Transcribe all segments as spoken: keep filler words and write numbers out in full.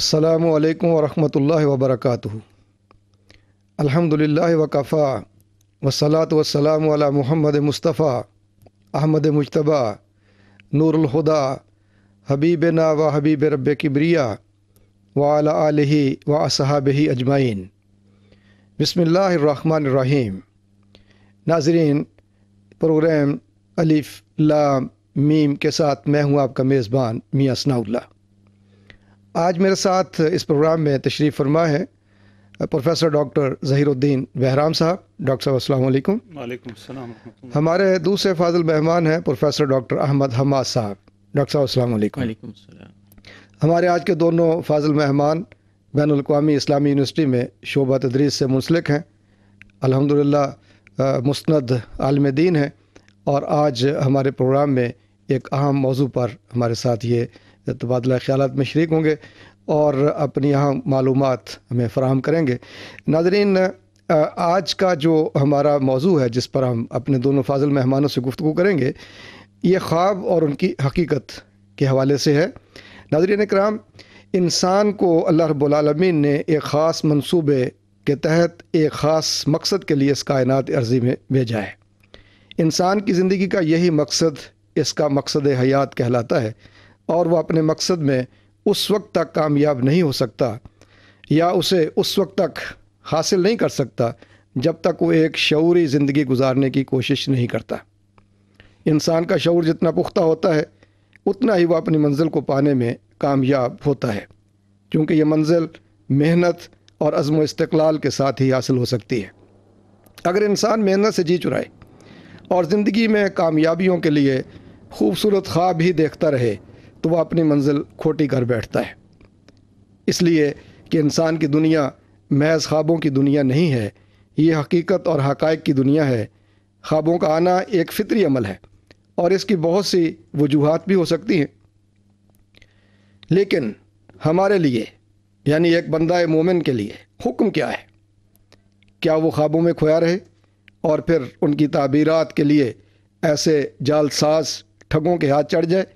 अस्सलामु अलैकुम वरहमतुल्लाहि वबरकातुहू। अल्हम्दुलिल्लाहि वकफ़ा वस्सलातु वस्सलामु अला मुहम्मद मुस्तफ़ा अहमद मुज्तबा नूरुल हुदा हबीबना व हबीब रब्बे किब्रिया व अला आलिही व असहाबिही अजमाइन। बिस्मिल्लाहिर रहमानिर रहीम। नाज़रीन, प्रोग्राम अलिफ लाम मीम के साथ मैं हूँ आपका मेज़बान मियाँ सनाउल्लाह। आज मेरे साथ इस प्रोग्राम में तशरीफ़ फरमा है प्रोफेसर डॉक्टर ज़हीरुद्दीन बहराम साहब। डॉक्टर साहब अस्सलाम वालेकुम। वालेकुम सलाम। हमारे दूसरे फाजिल मेहमान हैं प्रोफेसर डॉक्टर अहमद हम्मास साहब। डॉक्टर साहब अस्सलाम वालेकुम। वालेकुम सलाम। हमारे आज के दोनों फाजिल मेहमान बैनुल क़वामी इस्लामी यूनिवर्सिटी में शोबा तदरीस से मुंसलिक हैं, अल्हम्दुलिल्लाह मुस्तनद आलिम दीन हैं, और आज हमारे प्रोग्राम में एक अहम मौजू पर हमारे साथ ये तबादला ख्यालात में शरीक होंगे और अपनी यहाँ मालूमात हमें फ़राहम करेंगे। नाज़रीन, आज का जो हमारा मौजू है जिस पर हम अपने दोनों फाजिल मेहमानों से गुफ्तगू करेंगे, ये ख्वाब और उनकी हकीकत के हवाले से है। नाज़रीन कराम, इंसान को अल्लाह रब्बुल आलमीन ने एक ख़ास मनसूबे के तहत एक ख़ास मकसद के लिए इस कायनात अर्ज़ी में भेजा है। इंसान की ज़िंदगी का यही मकसद इसका मकसद हयात कहलाता है, और वह अपने मकसद में उस वक्त तक कामयाब नहीं हो सकता या उसे उस वक्त तक हासिल नहीं कर सकता जब तक वो एक शऊरी ज़िंदगी गुजारने की कोशिश नहीं करता। इंसान का शऊर जितना पुख्ता होता है उतना ही वह अपनी मंजिल को पाने में कामयाब होता है, क्योंकि यह मंजिल मेहनत और अज़्म इस्तिक़लाल के साथ ही हासिल हो सकती है। अगर इंसान मेहनत से जी चुराए और ज़िंदगी में कामयाबियों के लिए खूबसूरत ख्वाब ही देखता रहे तो वह अपनी मंजिल खोटी कर बैठता है, इसलिए कि इंसान की दुनिया महज ख्वाबों की दुनिया नहीं है, ये हकीकत और हक़ाइक़ की दुनिया है। ख्वाबों का आना एक फ़ितरी अमल है और इसकी बहुत सी वजूहात भी हो सकती हैं, लेकिन हमारे लिए यानी एक बंदा मोमिन के लिए हुक्म क्या है? क्या वो ख्वाबों में खोया रहे और फिर उनकी ताबीरात के लिए ऐसे जालसाज ठगों के हाथ चढ़ जाए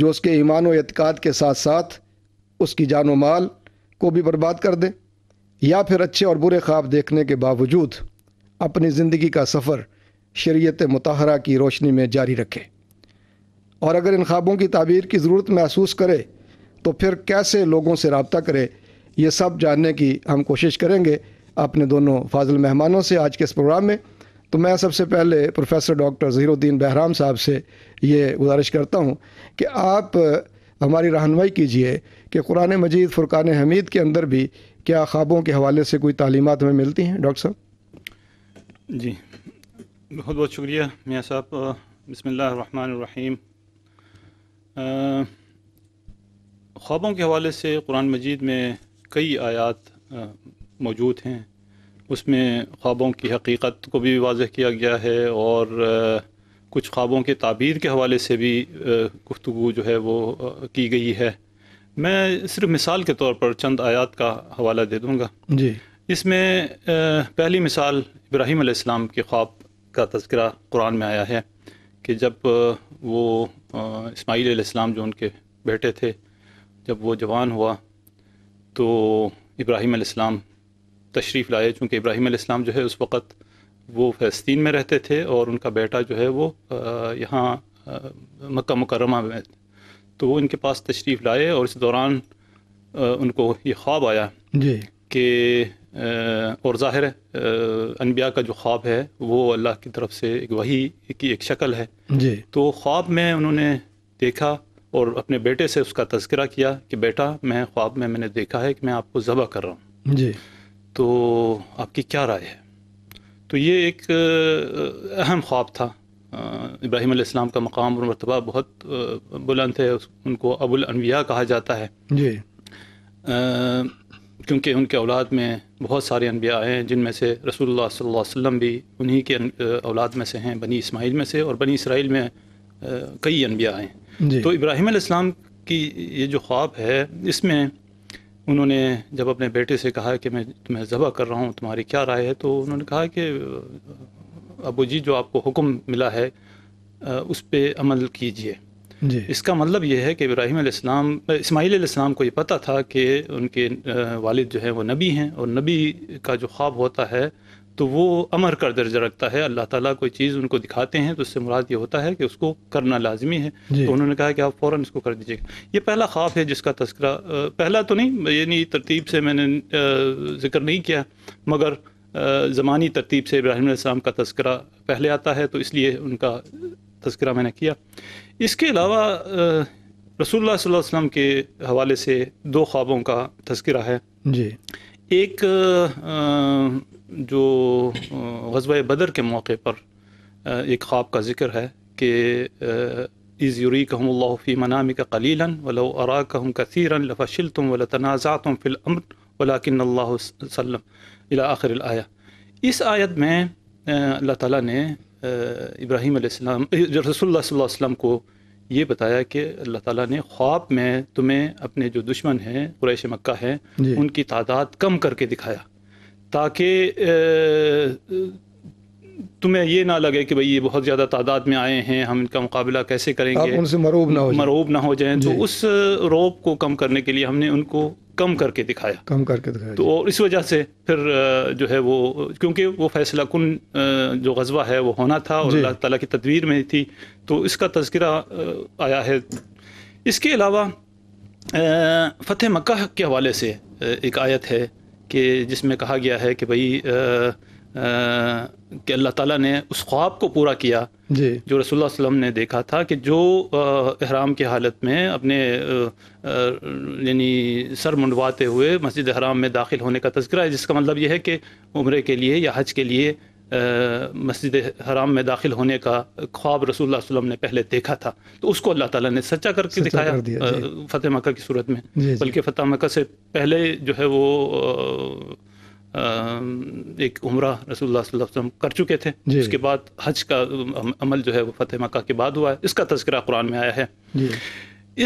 जो उसके ईमान और एतकाद के साथ साथ उसकी जान व माल को भी बर्बाद कर दे, या फिर अच्छे और बुरे ख्वाब देखने के बावजूद अपनी ज़िंदगी का सफ़र शरीयत मुतहरा की रोशनी में जारी रखे, और अगर इन ख्वाबों की ताबीर की ज़रूरत महसूस करे तो फिर कैसे लोगों से रब्ता करे? ये सब जानने की हम कोशिश करेंगे अपने दोनों फाजिल मेहमानों से आज के इस प्रोग्राम में। तो मैं सबसे पहले प्रोफेसर डॉक्टर ज़हीरुद्दीन बहराम साहब से ये गुजारिश करता हूँ कि आप हमारी रहनुमाई कीजिए कि कुरान मजीद फुरकान हमीद के अंदर भी क्या ख्वाबों के हवाले से कोई तालीमात हमें मिलती हैं? डॉक्टर साहब जी, बहुत बहुत शुक्रिया मियाँ साहब। बिस्मिल्लाहिर रहमानिर रहीम। ख्वाबों के हवाले से कुरान मजीद में कई आयात मौजूद हैं, उसमें ख्वाबों की हकीकत को भी वाजह किया गया है और कुछ ख्वाबों के ताबीर के हवाले से भी गुफ्तगू जो है वो की गई है। मैं सिर्फ मिसाल के तौर पर चंद आयात का हवाला दे दूँगा जी। इसमें पहली मिसाल इब्राहीम अलैहिस्सलाम के ख्वाब का तज़किरा कुरान में आया है कि जब वो इस्माईल अलैहिस्सलाम जो उनके बेटे थे, जब वो जवान हुआ तो इब्राहीम अलैहिस्सलाम तशरीफ़ लाए। चूँकि इब्राहीम अलैहिस्सलाम जो है उस वक़्त वो फ़लस्तीन में रहते थे और उनका बेटा जो है वो यहाँ मक्का मुकर्रमा में, तो वो इनके पास तशरीफ़ लाए और इस दौरान उनको ये ख्वाब आया जी कि, और ज़ाहिर अनबिया का जो ख्वाब है वो अल्लाह की तरफ से एक वही की एक शक्ल है जी। तो ख्वाब में उन्होंने देखा और अपने बेटे से उसका तज़किरा किया कि बेटा, मैं ख्वाब में मैंने देखा है कि मैं आपको ज़बह कर रहा हूँ जी, तो आपकी क्या राय है? तो ये एक अहम ख्वाब था। इब्राहीम अलैहिस्सलाम का मकाम और मरतबा बहुत बुलंद है, उनको अबुल अनबिया कहा जाता है जी, क्योंकि उनके औलाद में बहुत सारे अनबिया आए हैं जिनमें से रसूलुल्लाह सल्लल्लाहु अलैहि वसल्लम भी उन्हीं के औलाद में से हैं, बनी इस्माईल में से, और बनी इसराइल में कई अनबिया आए हैं। तो इब्राहीम अलैहिस्सलाम की ये जो ख्वाब है, इसमें उन्होंने जब अपने बेटे से कहा कि मैं तुम्हें ज़बह कर रहा हूँ, तुम्हारी क्या राय है? तो उन्होंने कहा कि अबू जी, जो आपको हुक्म मिला है उस पर अमल कीजिए इसका मतलब यह है कि इब्राहीम अलैहिस्सलाम इस्माईल अलैहिस्सलाम को ये पता था कि उनके वालिद जो है वो नबी हैं, और नबी का जो ख्वाब होता है तो वो अमर कर दर्जा रखता है। अल्लाह ताला कोई चीज़ उनको दिखाते हैं तो उससे मुराद ये होता है कि उसको करना लाजमी है, तो उन्होंने कहा कि आप फ़ौरन इसको कर दीजिएगा। ये पहला ख्वाब है जिसका तस्करा, पहला तो नहीं, यानी तरतीब से मैंने जिक्र नहीं किया मगर ज़मानी तरतीब से इब्राहीम अलैहिस्सलाम का तस्करा पहले आता है तो इसलिए उनका तस्करा मैंने किया। इसके अलावा रसूलुल्लाह सल्लल्लाहु अलैहि वसल्लम के हवाले से दो ख्वाबों का तस्करा है जी। एक जो ग़ज़वा बदर के मौके पर एक ख्वाब का जिक्र है कि इज़ युरीकहुमुल्लाहु फ़ी मनामिक क़लीलन वलौ अराकहुम कसीरन लफ़शिल्तुम वलतनाज़अतुम फ़िल अम्र वलाकिन्नल्लाहु सल्लम इला आखिरिल आया। इस आयत में अल्लाह ताला ने इब्राहीम अलैहिस्सलाम रसूलुल्लाह सल्लल्लाहु अलैहि वसल्लम को ये बताया कि अल्लाह ताला ने ख्वाब में तुम्हें अपने जो दुश्मन हैं कुरैश मक्का है उनकी तादाद कम करके दिखाया ताकि तुम्हें ये ना लगे कि भाई ये बहुत ज़्यादा तादाद में आए हैं, हम इनका मुकाबला कैसे करेंगे, उनसे मरूब ना हो मरूब ना हो जाएं। तो उस रोब को कम करने के लिए हमने उनको कम करके दिखाया कम करके दिखाया तो और इस वजह से फिर जो है वो, क्योंकि वो फैसला कुन जो ग़ज़वा है वो होना था और अल्लाह ताला की तदवीर में थी, तो इसका तज़किरा आया है। इसके अलावा फ़तेह मक्का के हवाले से एक आयत है कि जिसमें कहा गया है कि भाई कि अल्लाह ताला ने उस ख्वाब को पूरा किया जो रसूलुल्लाह सल्लम ने देखा था कि जो अहराम की हालत में अपने यानी सर मुंडवाते हुए मस्जिद हराम में दाखिल होने का तज़किरा है, जिसका मतलब यह है कि उम्रे के लिए या हज के लिए मस्जिद हराम में दाखिल होने का ख्वाब रसूलुल्लाह सल्लम ने पहले देखा था, तो उसको अल्लाह ताला ने सच्चा करके दिखाया कर फ़तेह मक्का की सूरत में। बल्कि फ़तेह मक्का से पहले जो है वो आ, एक उम्रा रसूलुल्लाह सल्लल्लाहु अलैहि वसल्लम कर चुके थे, उसके बाद हज का अमल जो है वो फ़तेह मक्का के बाद हुआ है। इसका तज़किरा कुरान में आया है।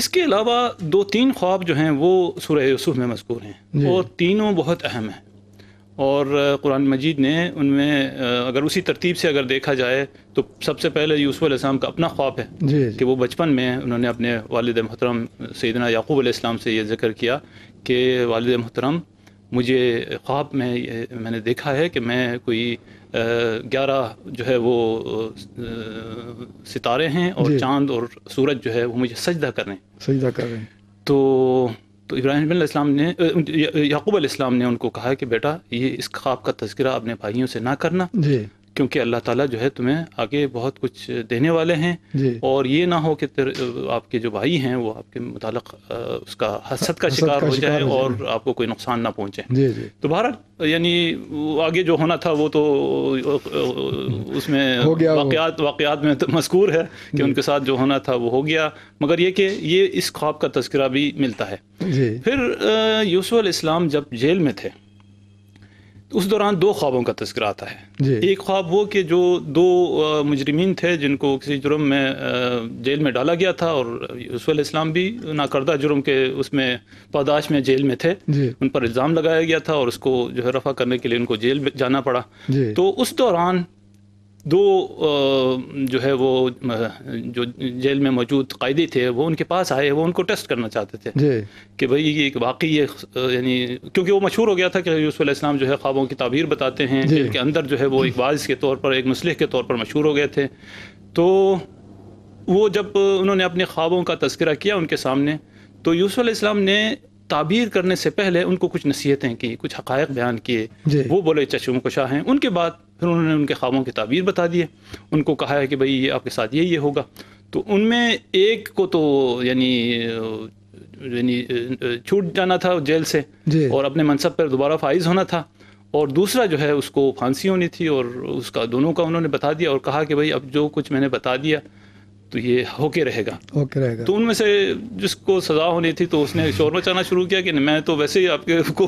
इसके अलावा दो तीन ख्वाब जो हैं वो सूरह यूसुफ में मज़कूर हैं और तीनों बहुत अहम हैं और कुरान मजीद ने उनमें अगर उसी तरतीब से अगर देखा जाए तो सबसे पहले यूसुफ अलैहिस्सलाम का अपना ख्वाब है कि वो बचपन में उन्होंने अपने वालिद मोहतरम सैयदना याक़ूब अलैहिस्सलाम से ये जिक्र किया कि वालिद मोहतरम मुझे ख्वाब में मैंने देखा है कि मैं कोई ग्यारह जो है वो सितारे हैं और चांद और सूरज जो है वो मुझे सजदा कर रहे हैं सजदा कर रहे हैं तो तो इब्राहीम अलैहिस्सलाम ने याक़ूब अलैहिस्सलाम ने उनको कहा कि बेटा ये इस ख्वाब का तज़किरा अपने भाइयों से ना करना क्योंकि अल्लाह ताला जो है तुम्हें आगे बहुत कुछ देने वाले हैं और ये ना हो कि आपके जो भाई हैं वो आपके मुतालिक उसका हसद का शिकार हो जाए और आपको कोई नुकसान ना पहुंचे। तो बहरहाल यानी आगे जो होना था वो तो उसमें वाक़यात वाक़यात में तो मज़कूर है कि उनके साथ जो होना था वो हो गया, मगर ये कि ये इस ख्वाब का तज़किरा भी मिलता है। फिर यूसुफ अलैहिस्सलाम जब जेल में थे उस दौरान दो ख्वाबों का तज़किरा आता है। एक ख्वाब वो कि जो दो मुजरिमीन थे जिनको किसी जुर्म में जेल में डाला गया था और यूसुफ अलैहिस्सलाम भी नाकर्दा जुर्म के उसमें पादाश में जेल में थे, उन पर इल्ज़ाम लगाया गया था और उसको जो है रफ़ा करने के लिए उनको जेल जाना पड़ा। तो उस दौरान दो जो है वो जो जेल में मौजूद क़ायदी थे वो उनके पास आए, वो उनको टेस्ट करना चाहते थे कि भाई ये वाकई ये यानी क्योंकि वो मशहूर हो गया था कि यूसुफ अलैहिस्सलाम जो है ख्वाबों की ताबीर बताते हैं, जेल के अंदर जो है वो एक वाइज के तौर पर एक मुसलह के तौर पर मशहूर हो गए थे। तो वो जब उन्होंने अपने ख्वाबों का तज़किरा किया उनके सामने तो यूसुफ अलैहिस्सलाम ने ताबीर करने से पहले उनको कुछ नसीहतें की, कुछ हक़ायक़ बयान किए, वो बोले चश्मकुशा हैं। उनके बाद फिर उन्होंने उनके ख्वाबों की ताबीर बता दी, उनको कहा है कि भाई ये आपके साथ ये ये होगा। तो उनमें एक को तो यानी यानी छूट जाना था जेल से और अपने मनसब पर दोबारा फाइज होना था और दूसरा जो है उसको फांसी होनी थी और उसका दोनों का उन्होंने बता दिया और कहा कि भाई अब जो कुछ मैंने बता दिया तो ये होके रहेगा होके रहेगा तो उनमें से जिसको सज़ा होनी थी तो उसने शोर मचाना शुरू किया कि मैं तो वैसे ही आपके को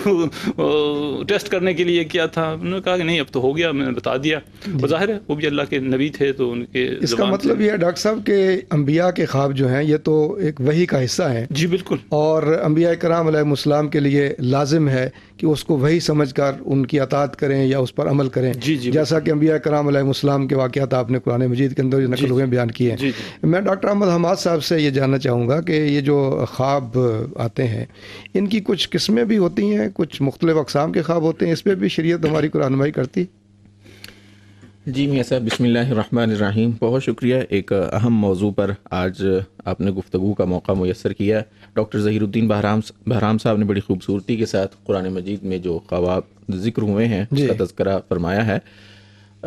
टेस्ट करने के लिए किया था। उन्होंने कहा कि नहीं अब तो हो गया, मैंने बता दिया। और ज़ाहिर है वो भी अल्लाह के नबी थे तो उनके इसका मतलब ये है डॉक्टर साहब के अम्बिया के ख्वाब जो हैं ये तो एक वही का हिस्सा है। जी बिल्कुल। और अम्बिया कराम अलैहिमुस्सलाम के लिए लाजिम है कि उसको वही समझ कर उनकी अतात करें या उस पर अमल करें। जी जी। जैसा कि अम्बिया कराम अलैहिमुस्सलाम के वाक़ियात आपने कुरान मजीद के अंदर नकल हुए बयान किए हैं। मैं डॉक्टर अहमद हम्माद साहब से ये जानना चाहूँगा कि ये जो ख्वाब आते हैं इनकी कुछ किस्में भी होती हैं, कुछ मुख्तलिफ़ अक़साम के ख्वाब होते हैं, इस पर भी शरीयत हमारी को रहनुमाई करती। जी मियाँ साहब, बिस्मिल्लाहिर्रहमानिर्रहीम। बहुत शुक्रिया, एक अहम मौजू पर आज आपने गुफ्तगू का मौका मुयस्सर किया। डॉक्टर ज़हीरुद्दीन बहराम बहराम साहब ने बड़ी खूबसूरती के साथ कुरान मजीद में जो ख्वाब जिक्र हुए हैं उसका तज़किरा फरमाया है।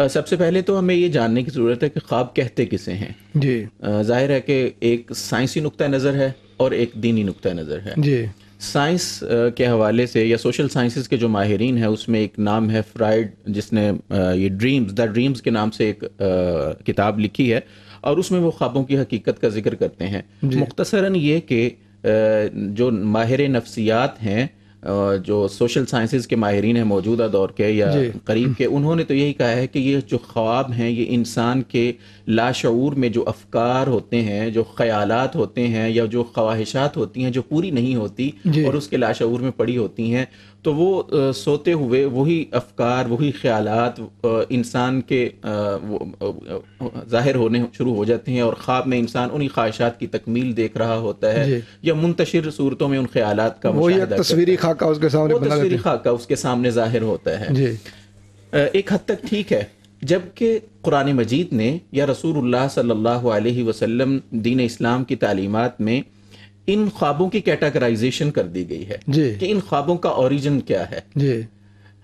सबसे पहले तो हमें ये जानने की ज़रूरत है कि ख्वाब कहते किसे हैं। जी, जाहिर है कि एक साइंसी नुक्ता नज़र है और एक दीनी नुक्ता नज़र है। जी, साइंस के हवाले से या सोशल साइंसेस के जो माहिरीन हैं उसमें एक नाम है फ्राइड, जिसने ये ड्रीम्स द ड्रीम्स के नाम से एक किताब लिखी है और उसमें वो ख्वाबों की हकीकत का जिक्र करते हैं। मुख्तसरन ये कि जो माहिर नफ्सियात हैं, जो सोशल साइंसेस के माहिरीन हैं मौजूदा दौर के या करीब के, उन्होंने तो यही कहा है कि ये जो ख्वाब हैं ये इंसान के लाशऊर में जो अफकार होते हैं, जो ख्यालात होते हैं या जो ख्वाहिशात होती हैं जो पूरी नहीं होती और उसके लाशऊर में पड़ी होती हैं, तो वो आ, सोते हुए वही अफकार वही ख्यालात इंसान के ज़ाहिर होने शुरू हो जाते हैं और ख्वाब में इंसान उन्हीं ख्वाहिशात की तकमील देख रहा होता है या मुंतशिर सूरतों में उन ख्यालात का मुशाहदा तस्वीरी खाका उसके सामने बना तस्वीरी खाका उसके सामने ज़ाहिर होता है। जी, एक हद तक ठीक है, जबकि कुरान मजीद ने या रसूलुल्लाह सल्लल्लाहु अलैहि वसल्लम दीन इस्लाम की तालीमात में इन ख्वाबों की कैटेगराइजेशन कर दी गई है कि इन ख्वाबों का ओरिजिन क्या है।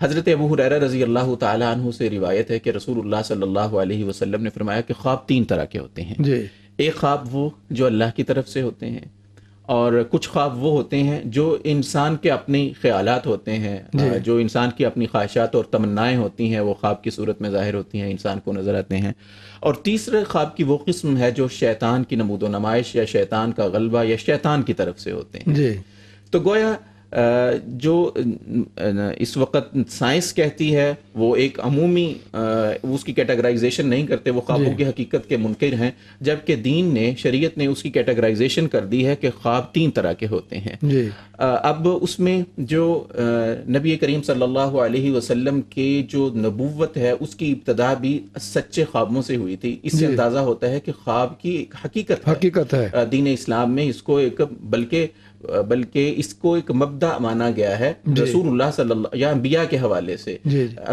हज़रत अबू हुरैरा रज़ी अल्लाह ताला अन्हु से रिवायत है कि रसूलुल्लाह सल्लल्लाहु अलैहि वसल्लम ने फरमाया कि ख्वाब तीन तरह के होते हैं। एक ख्वाब वो जो अल्लाह की तरफ से होते हैं और कुछ ख्वाब वो होते हैं जो इंसान के अपने ख्यालात होते हैं, जो इंसान की अपनी ख्वाहिशात और तमन्नाएं होती हैं वो ख्वाब की सूरत में ज़ाहिर होती हैं, इंसान को नज़र आते हैं। और तीसरे ख्वाब की वो किस्म है जो शैतान की नमूदो नमाइश या शैतान का गलबा या शैतान की तरफ से होते हैं। जी, तो गोया जो इस वक्त साइंस कहती है वो एक अमूमी उसकी कैटेगराइजेशन नहीं करते, वो ख्वाबों की हकीकत के मुनकिर हैं, जबकि दीन ने शरीयत ने उसकी कैटेगराइजेशन कर दी है कि ख्वाब तीन तरह के होते हैं। अब उसमें जो नबी करीम सल्लल्लाहु अलैहि वसल्लम के जो नबूवत है उसकी इब्तदा भी सच्चे ख्वाबों से हुई थी, इससे अंदाजा होता है कि ख्वाब की एक हकीकत हकीकत है। दीन इस्लाम में इसको एक बल्कि बल्कि इसको एक मबदा माना गया है रसूलुल्लाह सल्लल्लाहु या अंबिया के हवाले से।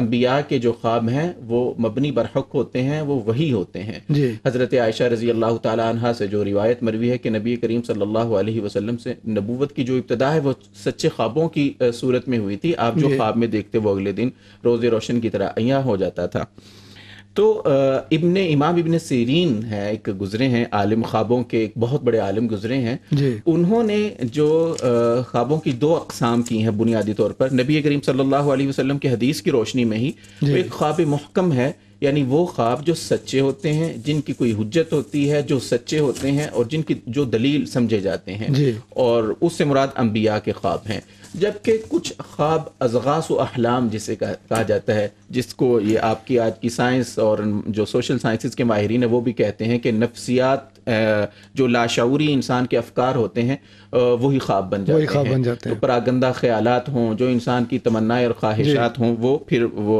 अंबिया के जो ख्वाब हैं वो मबनी बरहक होते हैं, वो वही होते हैं। हज़रत आयशा रज़ी अल्लाह ताला अन्हा से जो रिवायत मरवी है कि नबी करीम सल्लल्लाहु अलैहि वसल्लम से नबूवत की जो इब्तदा है वो सच्चे ख्वाबों की सूरत में हुई थी। आप जो ख्वाब में देखते वो अगले दिन रोज़े रोशन की तरह अय्या हो जाता था। तो इब्ने इमाम इब्न सीरीन है, एक गुजरे हैं आलिम, ख्वाबों के एक बहुत बड़े आलिम गुजरे हैं। उन्होंने जो ख्वाबों की दो अकसाम की हैं बुनियादी तौर पर नबी करीम सल्लल्लाहु अलैहि वसल्लम की हदीस की रोशनी में ही। तो एक ख्वाब मुहकम है, यानी वो ख्वाब जो सच्चे होते हैं, जिनकी कोई हुज्जत होती है, जो सच्चे होते हैं और जिनकी जो दलील समझे जाते हैं, और उससे मुराद अम्बिया के ख्वाब हैं। जबकि कुछ ख्वाब अज़ग़ास व अहलाम जिसे कहा जाता है, जिसको ये आपकी आज की साइंस और जो सोशल साइंसेस के माहिरीन है वो भी कहते हैं कि नफ्सियात जो लाशऊरी इंसान के अफकार होते हैं वही ख्वाब बन जाते हैं, बन जाते हैं। तो परागंदा ख्यालात हों, जो इंसान की तमन्नाएं और ख्वाहिशात हों, वो फिर वो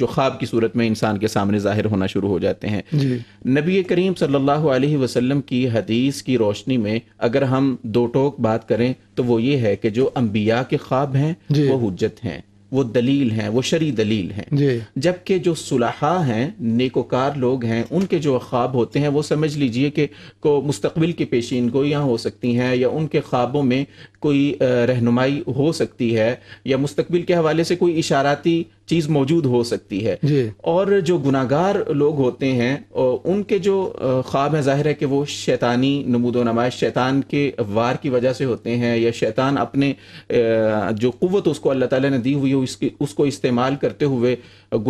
जो ख्वाब की सूरत में इंसान के सामने ज़ाहिर होना शुरू हो जाते हैं। नबी करीम सल्लल्लाहु अलैहि वसल्लम की हदीस की रोशनी में अगर हम दो टोक बात करें तो वो ये है कि जो अंबिया के ख्वाब हैं वो हुज्जत हैं, वो दलील हैं, वो शरी दलील हैं। जबकि जो सुलहा हैं, नेकोकार लोग हैं, उनके जो ख्वाब होते हैं वो समझ लीजिए कि को मुस्तकबिल की पेशीनगोयाँ हो सकती हैं या उनके ख्वाबों में कोई रहनुमाई हो सकती है या मुस्तकबिल के हवाले से कोई इशाराती चीज़ मौजूद हो सकती है। और जो गुनाहगार लोग होते हैं उनके जो ख्वाब हैं ज़ाहिर है कि वो शैतानी नमूदो नमाइश, शैतान के वार की वजह से होते हैं या शैतान अपने जो कुव्वत उसको अल्लाह ताला ने दी हुई है उसकी उसको इस्तेमाल करते हुए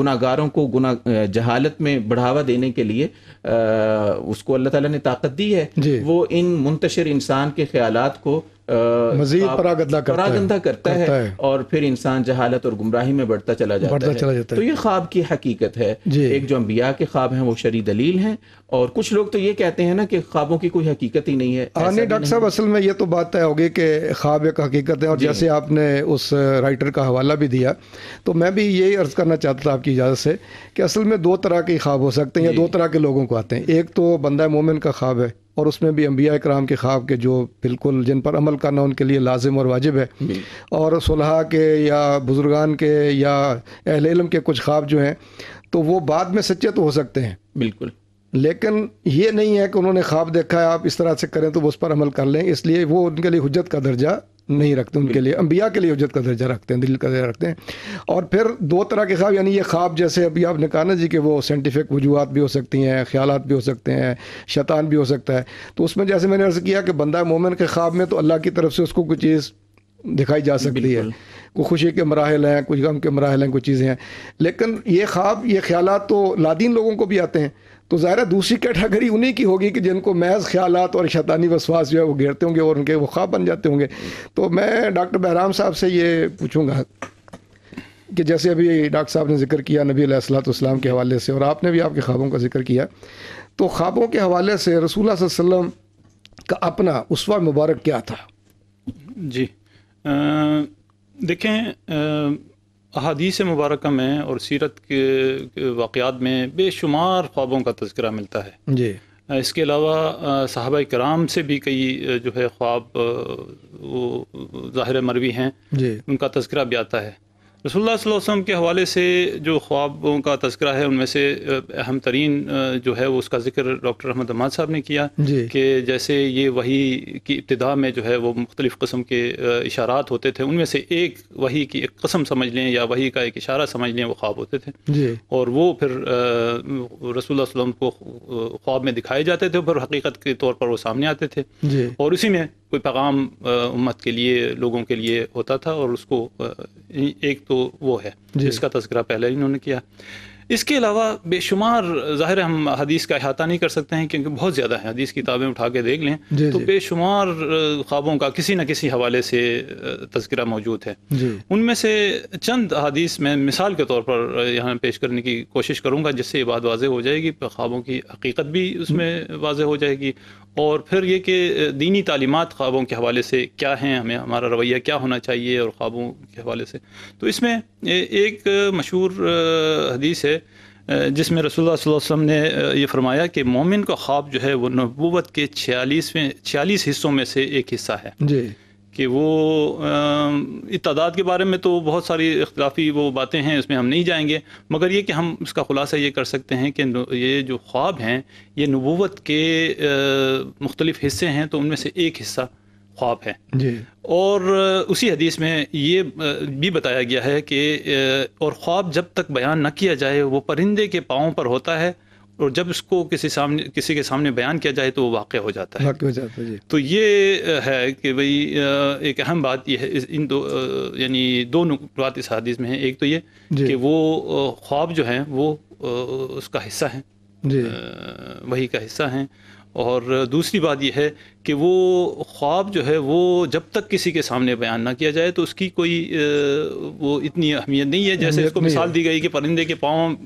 गुनाहगारों को गुना जहालत में बढ़ावा देने के लिए उसको अल्लाह ताला ने ताकत दी है। वो इन मुंतशिर इंसान के ख्यालात को मज़ीद परागंदा करता, करता, करता है, है और फिर इंसान जहालत और गुमराही में बढ़ता चला जाता, बढ़ता है, चला जाता है। तो ये ख्वाब की हकीकत है। एक जो अंबिया के ख्वाब हैं वो शरी दलील हैं और कुछ लोग तो ये कहते हैं ना कि ख्वाबों की कोई हकीकत ही नहीं है। आने डॉक्टर साहब असल में ये तो बात तय होगी कि ख्वाब एक हकीकत है और जैसे आपने उस राइटर का हवाला भी दिया तो मैं भी यही अर्ज़ करना चाहता था आपकी इजाज़त से कि असल में दो तरह के ख्वाब हो सकते हैं या दो तरह के लोगों को आते हैं। एक तो बंदा मोमिन का ख्वाब है और उसमें भी अंबिया कराम के ख्वाब के जो बिल्कुल जिन पर अमल करना उनके लिए लाजिम और वाजिब है और सुलहा के या बुजुर्गान के या अहले इल्म के कुछ ख्वाब जो हैं तो वो बाद में सच्चे तो हो सकते हैं बिल्कुल, लेकिन ये नहीं है कि उन्होंने ख्वाब देखा है आप इस तरह से करें तो वो उस पर अमल कर लें, इसलिए वो उनके लिए हुज्जत का दर्जा नहीं रखते। उनके लिए अंबिया के लिए हुज्जत का दर्जा रखते हैं, दलील का दर्जा रखते हैं। और फिर दो तरह के ख्वाब यानी ये ख्वाब जैसे अभी आपने कहा ना जी कि वो साइंटिफिक वजूहत भी हो सकती हैं, ख्यालात भी हो सकते हैं, शैतान भी हो सकता है। तो उसमें जैसे मैंने अर्ज़ किया कि बंदा मोमिन के ख्वाब में तो अल्लाह की तरफ से उसको कोई चीज़ दिखाई जा सकती है, कोई खुशी के मराहल हैं, कुछ गम के मराहल हैं, कुछ चीज़ें हैं, लेकिन ये ख्वाब ये ख्यालात तो लादीन लोगों को भी आते हैं। तो ज़ाहिर दूसरी कैटेगरी उन्हीं की होगी कि जिनको महज ख्यालात और शैतानी वसवास जो है वो घेरते होंगे और उनके वो ख्वाब बन जाते होंगे। तो मैं डॉक्टर बहराम साहब से ये पूछूंगा कि जैसे अभी डॉक्टर साहब ने जिक्र किया नबी अलैहिस्सलातु वस्सलाम के हवाले से और आपने भी आपके ख्वाबों का जिक्र किया, तो ख्वाबों के हवाले से रसूल अल्लाह सल्लल्लाहु अलैहि वसल्लम का अपना उसवा मुबारक क्या था? जी देखें, अहादीस मुबारक में और सीरत के वाक़यात में बेशुमार ख्वाबों का तज़किरा मिलता है जी। इसके अलावा सहाबा कराम से भी कई जो है ख्वाब वो ज़ाहिर मरवी हैं जी, उनका तज़किरा भी आता है। रसूलुल्लाह सल्लल्लाहु अलैहि वसल्लम के हवाले से जो ख्वाबों का तज़किरा है उनमें से अहम तरीन जो है उसका जिक्र डॉक्टर अहमद हम्माद साहब ने किया कि जैसे ये वही की इब्तिदा में जो है वो मुख्तलिफ़ किस्म के इशारात होते थे, उनमें से एक वही की एक कस्म समझ लें या वही का एक इशारा समझ लें वो ख्वाब होते थे और वो फिर रसूलुल्लाह सल्लल्लाहु अलैहि वसल्लम को ख्वाब में दिखाए जाते थे और हकीकत के तौर पर वो सामने आते थे और इसी में कोई पैगाम उम्मत के लिए लोगों के लिए होता था और उसको एक तो वो है जिसका तज़किरा पहले इन्होंने किया। इसके अलावा बेशुमार ज़ाहिर हम हदीस का अहाता नहीं कर सकते हैं क्योंकि बहुत ज़्यादा है, हदीस की किताबें उठा के देख लें तो बेशुमार ख्वाबों का किसी न किसी हवाले से तज़किरा मौजूद है। उनमें से चंद हदीस में मिसाल के तौर पर यहाँ पेश करने की कोशिश करूँगा जिससे ये बात वाज़ेह हो जाएगी, ख्वाबों की हकीकत भी उसमें वाज़ेह हो जाएगी और फिर ये कि दीनी तालीमात ख्वाबों के हवाले से क्या हैं, हमें हमारा रवैया क्या होना चाहिए और ख्वाबों के हवाले से। तो इसमें एक मशहूर हदीस है जिसमें रसूलुल्लाह सल्लल्लाहु अलैहि वसल्लम ने ये फरमाया कि मोमिन का ख्वाब जो है वो नबूवत के छियालीसवें छियालीस हिस्सों में से एक हिस्सा है जी, कि वो तादाद के बारे में तो बहुत सारी इख्तलाफी वो बातें हैं, इसमें हम नहीं जाएंगे, मगर ये कि हम इसका ख़ुलासा ये कर सकते हैं कि ये जो ख्वाब हैं ये नबूवत के मुख्तलिफ हिस्से हैं तो उनमें से एक हिस्सा ख्वाब है जी। और उसी हदीस में ये भी बताया गया है कि और ख्वाब जब तक बयान न किया जाए वो परिंदे के पाँव पर होता है और जब इसको किसी सामने किसी के सामने बयान किया जाए तो वो वाक़ हो जाता है, हो जाता है। तो ये है कि भाई एक अहम बात ये है इन दो यानी दो नुकत इस हदीस में है, एक तो ये कि वो ख्वाब जो हैं वो उसका हिस्सा हैं वही का हिस्सा हैं और दूसरी बात यह है कि वो ख्वाब जो है वो जब तक किसी के सामने बयान ना किया जाए तो उसकी कोई वो इतनी अहमियत नहीं है। जैसे इसको मिसाल दी गई कि परिंदे के पाँव,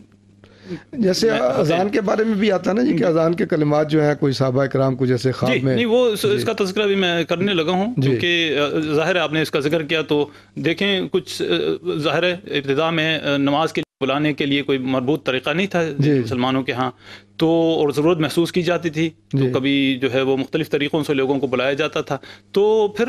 जैसे अजान के बारे में भी आता है ना जी कि अजान के कलिमात जो है कोई साहबा कराम को जैसे ख्वाब में नहीं, वो इसका तज़किरा भी मैं करने लगा हूँ क्योंकि ज़ाहिर है आपने इसका जिक्र किया। तो देखें कुछ ज़ाहिर है इब्तिदा में नमाज के बुलाने के लिए कोई मरबूत तरीक़ा नहीं था मुसलमानों के यहाँ, तो और ज़रूरत महसूस की जाती थी तो कभी जो है वो मुख्तलिफ़ तरीक़ों से लोगों को बुलाया जाता था। तो फिर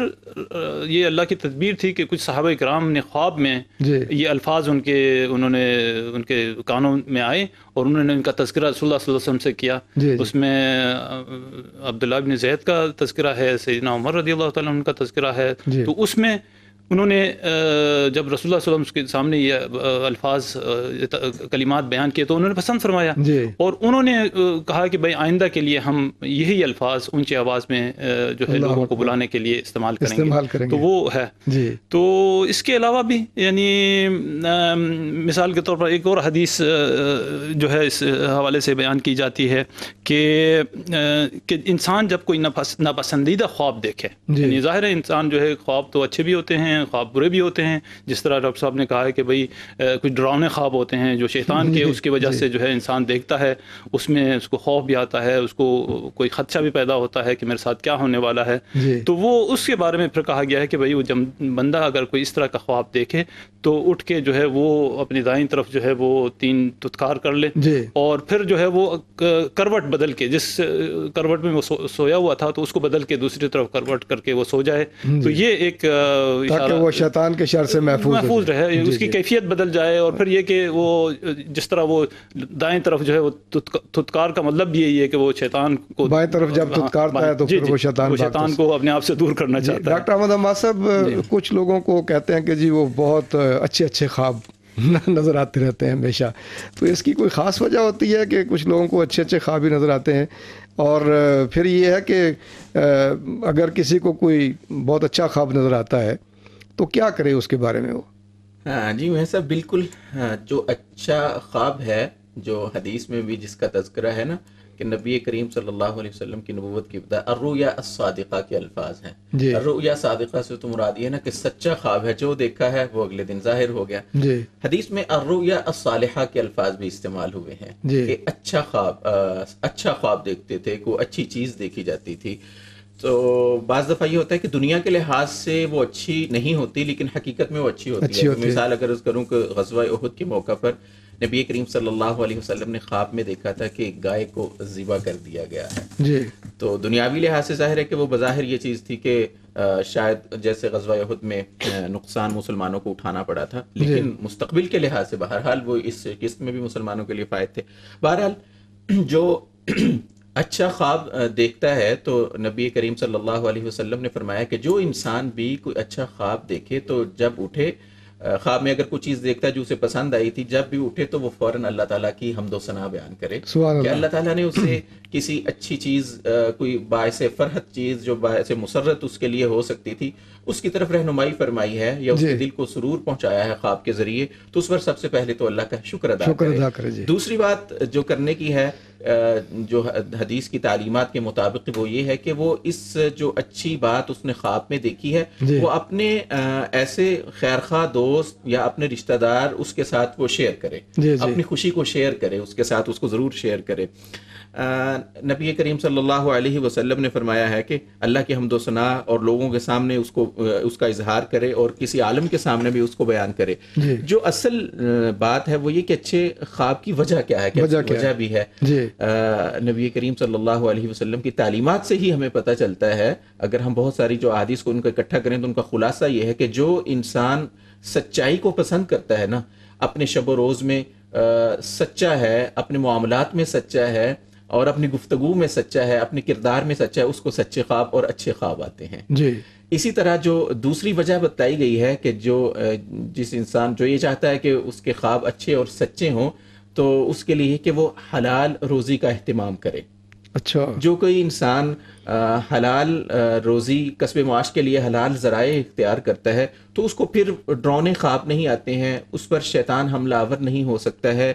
ये अल्लाह की तदबीर थी कि कुछ सहाबा कराम ने ख्वाब में ये अल्फाज उनके उन्होंने उनके कानों में आए और उन्होंने इनका तज़किरा रसूलुल्लाह सल्लल्लाहु अलैहि वसल्लम से किया। उसमें अब्दुल्ला बिन ज़ैद का तज़किरा है, सैयदना उमर रज़ियल्लाहु तआला अन्हु का तज़किरा है, तो उसमें उन्होंने जब रसूलुल्लाह सल्लल्लाहु अलैहि वसल्लम के सामने ये अल्फाज कलिमात बयान किए तो उन्होंने पसंद फरमाया और उन्होंने कहा कि भाई आइंदा के लिए हम यही अल्फाज ऊंची आवाज़ में जो है लोगों को बुलाने के लिए इस्तेमाल करेंगे, इस्तेमाल करेंगे। तो वो है जी। तो इसके अलावा भी यानी मिसाल के तौर पर एक और हदीस जो है इस हवाले से बयान की जाती है कि इंसान जब कोई नापसंदीदा ख्वाब देखे, यानी ज़ाहिर है इंसान जो है ख्वाब तो अच्छे भी होते हैं, ख्वाब बुरे भी होते हैं, जिस तरह डॉक्टर साहब ने कहा है कि भाई कुछ डरावने ख्वाब होते हैं जो शैतान के, उसकी वजह से जो है इंसान देखता है, उसमें उसको खौफ भी आता है, उसको कोई खदशा भी पैदा होता है कि मेरे साथ क्या होने वाला है। तो वो उसके बारे में फिर कहा गया है कि भाई वो जब बंदा अगर कोई इस तरह का ख्वाब देखे तो उठ के जो है वो अपनी दाईं तरफ जो है वो तीन तुत्कार कर ले और फिर जो है वो करवट बदल के, जिस करवट में वो सो, सोया हुआ था तो उसको बदल के दूसरी तरफ करवट करके वो सो जाए, तो ये एक ताकि वो शैतान के शर से महफूज महफूज रहे, उसकी कैफियत बदल जाए। और फिर ये कि वो जिस तरह वो दाएं तरफ जो है वो तुत्कार का मतलब भी यही है कि वो शैतान को बाएं तरफ जब तुत्कारता है तो फिर वो शैतान शैतान को अपने आप से दूर करना चाहता है। डॉक्टर अहमद हम्मास साहब, कुछ लोगों को कहते हैं कि जी वो बहुत अच्छे अच्छे ख्वाब नज़र आते रहते हैं हमेशा, तो इसकी कोई ख़ास वजह होती है कि कुछ लोगों को अच्छे अच्छे ख्वाब ही नज़र आते हैं? और फिर ये है कि अगर किसी को कोई बहुत अच्छा ख्वाब नज़र आता है तो क्या करे उसके बारे में वो? हाँ जी वह सब बिल्कुल, हाँ, जो अच्छा ख्वाब है जो हदीस में भी जिसका तज़किरा है ना कि नबी करीम सल्लल्लाहु अलैहि वसल्लम की नबूवत की बता अर्रुया अस्सादिका के अल्फाज हैं। अर्रुया सादिका से तो मुराद ये ना कि सच्चा ख्वाब है, जो देखा है वो अगले दिन जाहिर हो गया। हदीस में अर्रुया अस्सालिहा के अल्फाज भी इस्तेमाल हुए हैं कि अच्छा ख्वाब, अच्छा ख्वाब देखते थे, कोई अच्छी चीज़ देखी जाती थी। तो बाज़ दफ़ा ये होता है कि दुनिया के लिहाज से वो अच्छी नहीं होती लेकिन हकीकत में वो अच्छी होती अच्छी है होती। मिसाल अगर उस करूँ कि ग़ज़वा उहुद के मौका पर नबी करीम सल्लल्लाहु अलैहि वसल्लम ने ख्वाब में देखा था कि गाय को ज़िबा कर दिया गया है जी। तो दुनियावी लिहाज से ज़ाहिर है कि वो बज़ाहिर ये चीज़ थी कि शायद जैसे ग़ज़वा उहुद में नुकसान मुसलमानों को उठाना पड़ा था, लेकिन मुस्तक़बिल के लिहाज से बहरहाल वो इस किस्त में भी मुसलमानों के लिए फ़ायद थे। बहरहाल जो अच्छा ख्वाब देखता है तो नबी करीम सल्लल्लाहु अलैहि वसल्लम ने फरमाया कि जो इंसान भी कोई अच्छा ख्वाब देखे तो जब उठे, ख्वाब में अगर कोई चीज़ देखता है जो उसे पसंद आई थी, जब भी उठे तो वो फ़ौरन अल्लाह ताला की हमदोसना बयान करे कि अल्लाह ताला ने उसे किसी अच्छी चीज़, कोई बायसे फरहत चीज़ जो बायसे मुसर्रत उसके लिए हो सकती थी, उसकी तरफ रहनुमाई फरमाई है या उसके दिल को सुरूर पहुंचाया है ख्वाब के ज़रिए, तो उस पर सबसे पहले तो अल्लाह का शुक्र अदा करे, करे। दूसरी बात जो करने की है जो हदीस की तालीमात के मुताबिक वो ये है कि वो इस जो अच्छी बात उसने ख्वाब में देखी है वो अपने ऐसे खैरख्वाह दोस्त या अपने रिश्तेदार उसके साथ वो शेयर करे, अपनी खुशी को शेयर करे उसके साथ, उसको ज़रूर शेयर करे। नबी करीम सल्लल्लाहु अलैहि वसल्लम ने फरमाया है कि अल्लाह की हम्दो सना और लोगों के सामने उसको उसका इजहार करे और किसी आलम के सामने भी उसको बयान करे। जो असल बात है वो ये कि अच्छे ख्वाब की वजह क्या है, वजह वजह भी है। नबी करीम सल्लल्लाहु अलैहि वसल्लम की तालीमात से ही हमें पता चलता है, अगर हम बहुत सारी जो अहादीस को उनको इकट्ठा करें तो उनका खुलासा ये है कि जो इंसान सच्चाई को पसंद करता है ना, अपने शब रोज़ में सच्चा है, अपने मामलात में सच्चा है और अपनी गुफ्तगू में सच्चा है, अपने किरदार में सच्चा है, उसको सच्चे ख्वाब और अच्छे ख्वाब आते हैं जी। इसी तरह जो दूसरी वजह बताई गई है कि जो जिस इंसान जो ये चाहता है कि उसके ख्वाब अच्छे और सच्चे हों तो उसके लिए कि वो हलाल रोज़ी का अहतमाम करे। अच्छा, जो कोई इंसान हलाल रोज़ी कस्बे माश के लिए हलाल ज़राए इख्तियार करता है तो उसको फिर डरावने ख्वाब नहीं आते हैं, उस पर शैतान हमलावर नहीं हो सकता है।